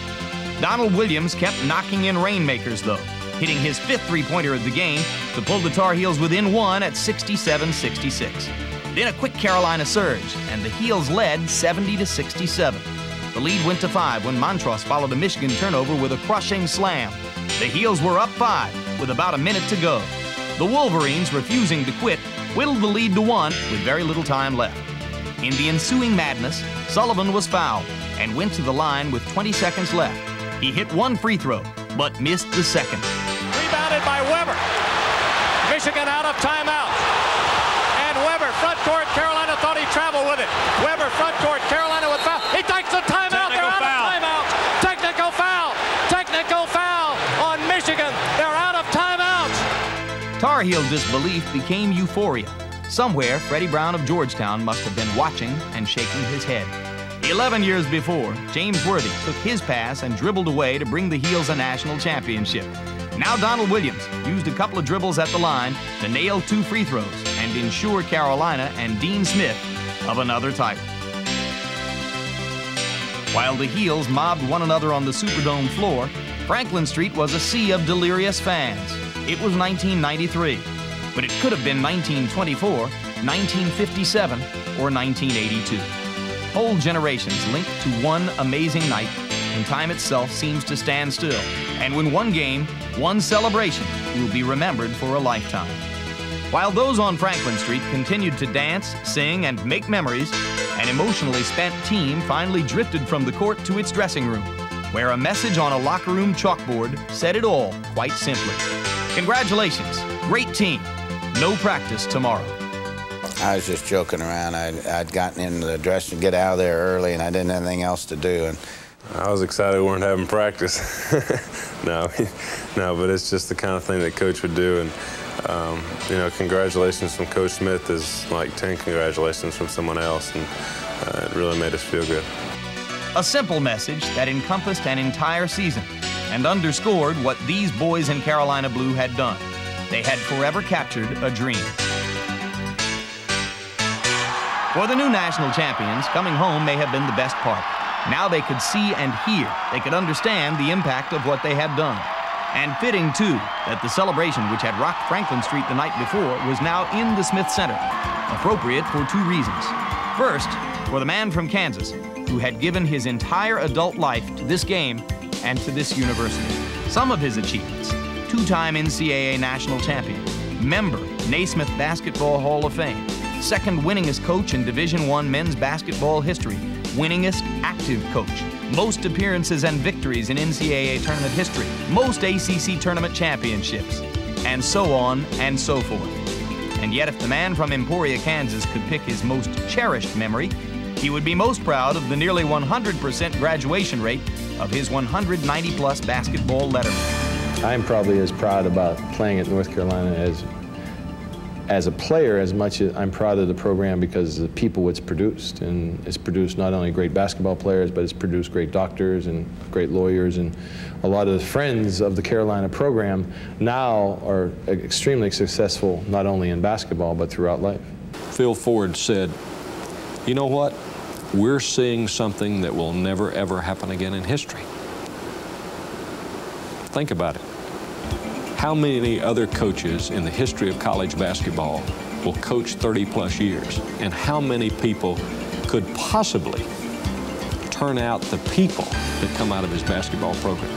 Donald Williams kept knocking in rainmakers, though, hitting his fifth three-pointer of the game to pull the Tar Heels within one at 67-66. Then a quick Carolina surge, and the Heels led 70-67. The lead went to 5 when Montross followed a Michigan turnover with a crushing slam. The Heels were up 5 with about a minute to go. The Wolverines, refusing to quit, whittled the lead to 1 with very little time left. In the ensuing madness, Sullivan was fouled and went to the line with 20 seconds left. He hit one free throw, but missed the second. Rebounded by Weber. Michigan out of timeout. And Weber, front court, Carolina thought he traveled with it. Weber, front court, Carolina with foul. He takes the timeout. They're out of timeout. Technical foul. Technical foul on Michigan. They're out of timeouts. Tar Heel disbelief became euphoria. Somewhere, Freddie Brown of Georgetown must have been watching and shaking his head. 11 years before, James Worthy took his pass and dribbled away to bring the Heels a national championship. Now Donald Williams used a couple of dribbles at the line to nail 2 free throws and ensure Carolina and Dean Smith of another title. While the Heels mobbed one another on the Superdome floor, Franklin Street was a sea of delirious fans. It was 1993, but it could have been 1924, 1957, or 1982. Whole generations linked to one amazing night when time itself seems to stand still, and when one game, one celebration will be remembered for a lifetime. While those on Franklin Street continued to dance, sing, and make memories, an emotionally spent team finally drifted from the court to its dressing room, where a message on a locker room chalkboard said it all quite simply. Congratulations, great team. No practice tomorrow. I was just joking around. I'd gotten into the dressing room, get out of there early, and I didn't have anything else to do. And I was excited we weren't having practice. No, but it's just the kind of thing that Coach would do. And, you know, congratulations from Coach Smith is like 10 congratulations from someone else. And it really made us feel good. A simple message that encompassed an entire season and underscored what these boys in Carolina Blue had done. They had forever captured a dream. For the new national champions, coming home may have been the best part. Now they could see and hear. They could understand the impact of what they had done. And fitting, too, that the celebration which had rocked Franklin Street the night before was now in the Smith Center. Appropriate for 2 reasons. First, for the man from Kansas, who had given his entire adult life to this game and to this university. Some of his achievements: two-time NCAA national champion, member Naismith Basketball Hall of Fame, second winningest coach in Division I men's basketball history, winningest active coach, most appearances and victories in NCAA tournament history, most ACC tournament championships, and so on and so forth. And yet, if the man from Emporia, Kansas could pick his most cherished memory, he would be most proud of the nearly 100% graduation rate of his 190-plus basketball letterman. I'm probably as proud about playing at North Carolina as a player, as much as I'm proud of the program because of the people it's produced. And it's produced not only great basketball players, but it's produced great doctors and great lawyers. And a lot of the friends of the Carolina program now are extremely successful, not only in basketball, but throughout life. Phil Ford said, you know what? We're seeing something that will never, ever happen again in history. Think about it. How many other coaches in the history of college basketball will coach 30-plus years? And how many people could possibly turn out the people that come out of his basketball program?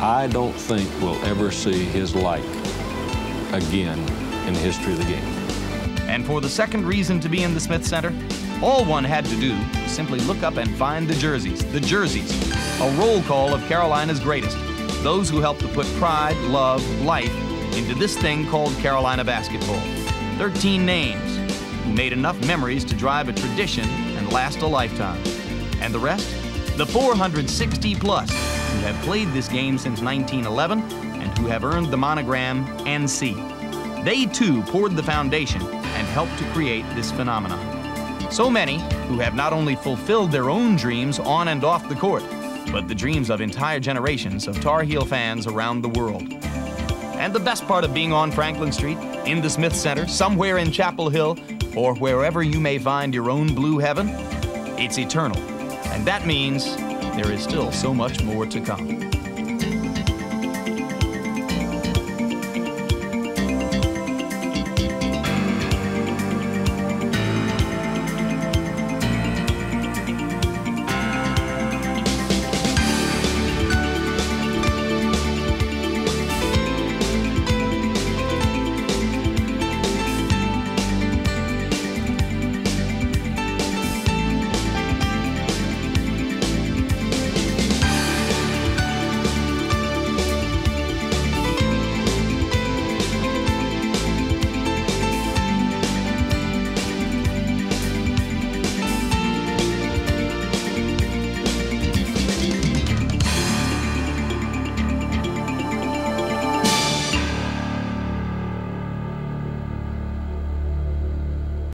I don't think we'll ever see his like again in the history of the game. And for the second reason to be in the Smith Center, all one had to do was simply look up and find the jerseys. The jerseys, a roll call of Carolina's greatest. Those who helped to put pride, love, life into this thing called Carolina basketball. 13 names who made enough memories to drive a tradition and last a lifetime. And the rest? The 460 plus who have played this game since 1911 and who have earned the monogram NC. They too poured the foundation and helped to create this phenomenon. So many who have not only fulfilled their own dreams on and off the court, but the dreams of entire generations of Tar Heel fans around the world. And the best part of being on Franklin Street, in the Smith Center, somewhere in Chapel Hill, or wherever you may find your own blue heaven, it's eternal. And that means there is still so much more to come.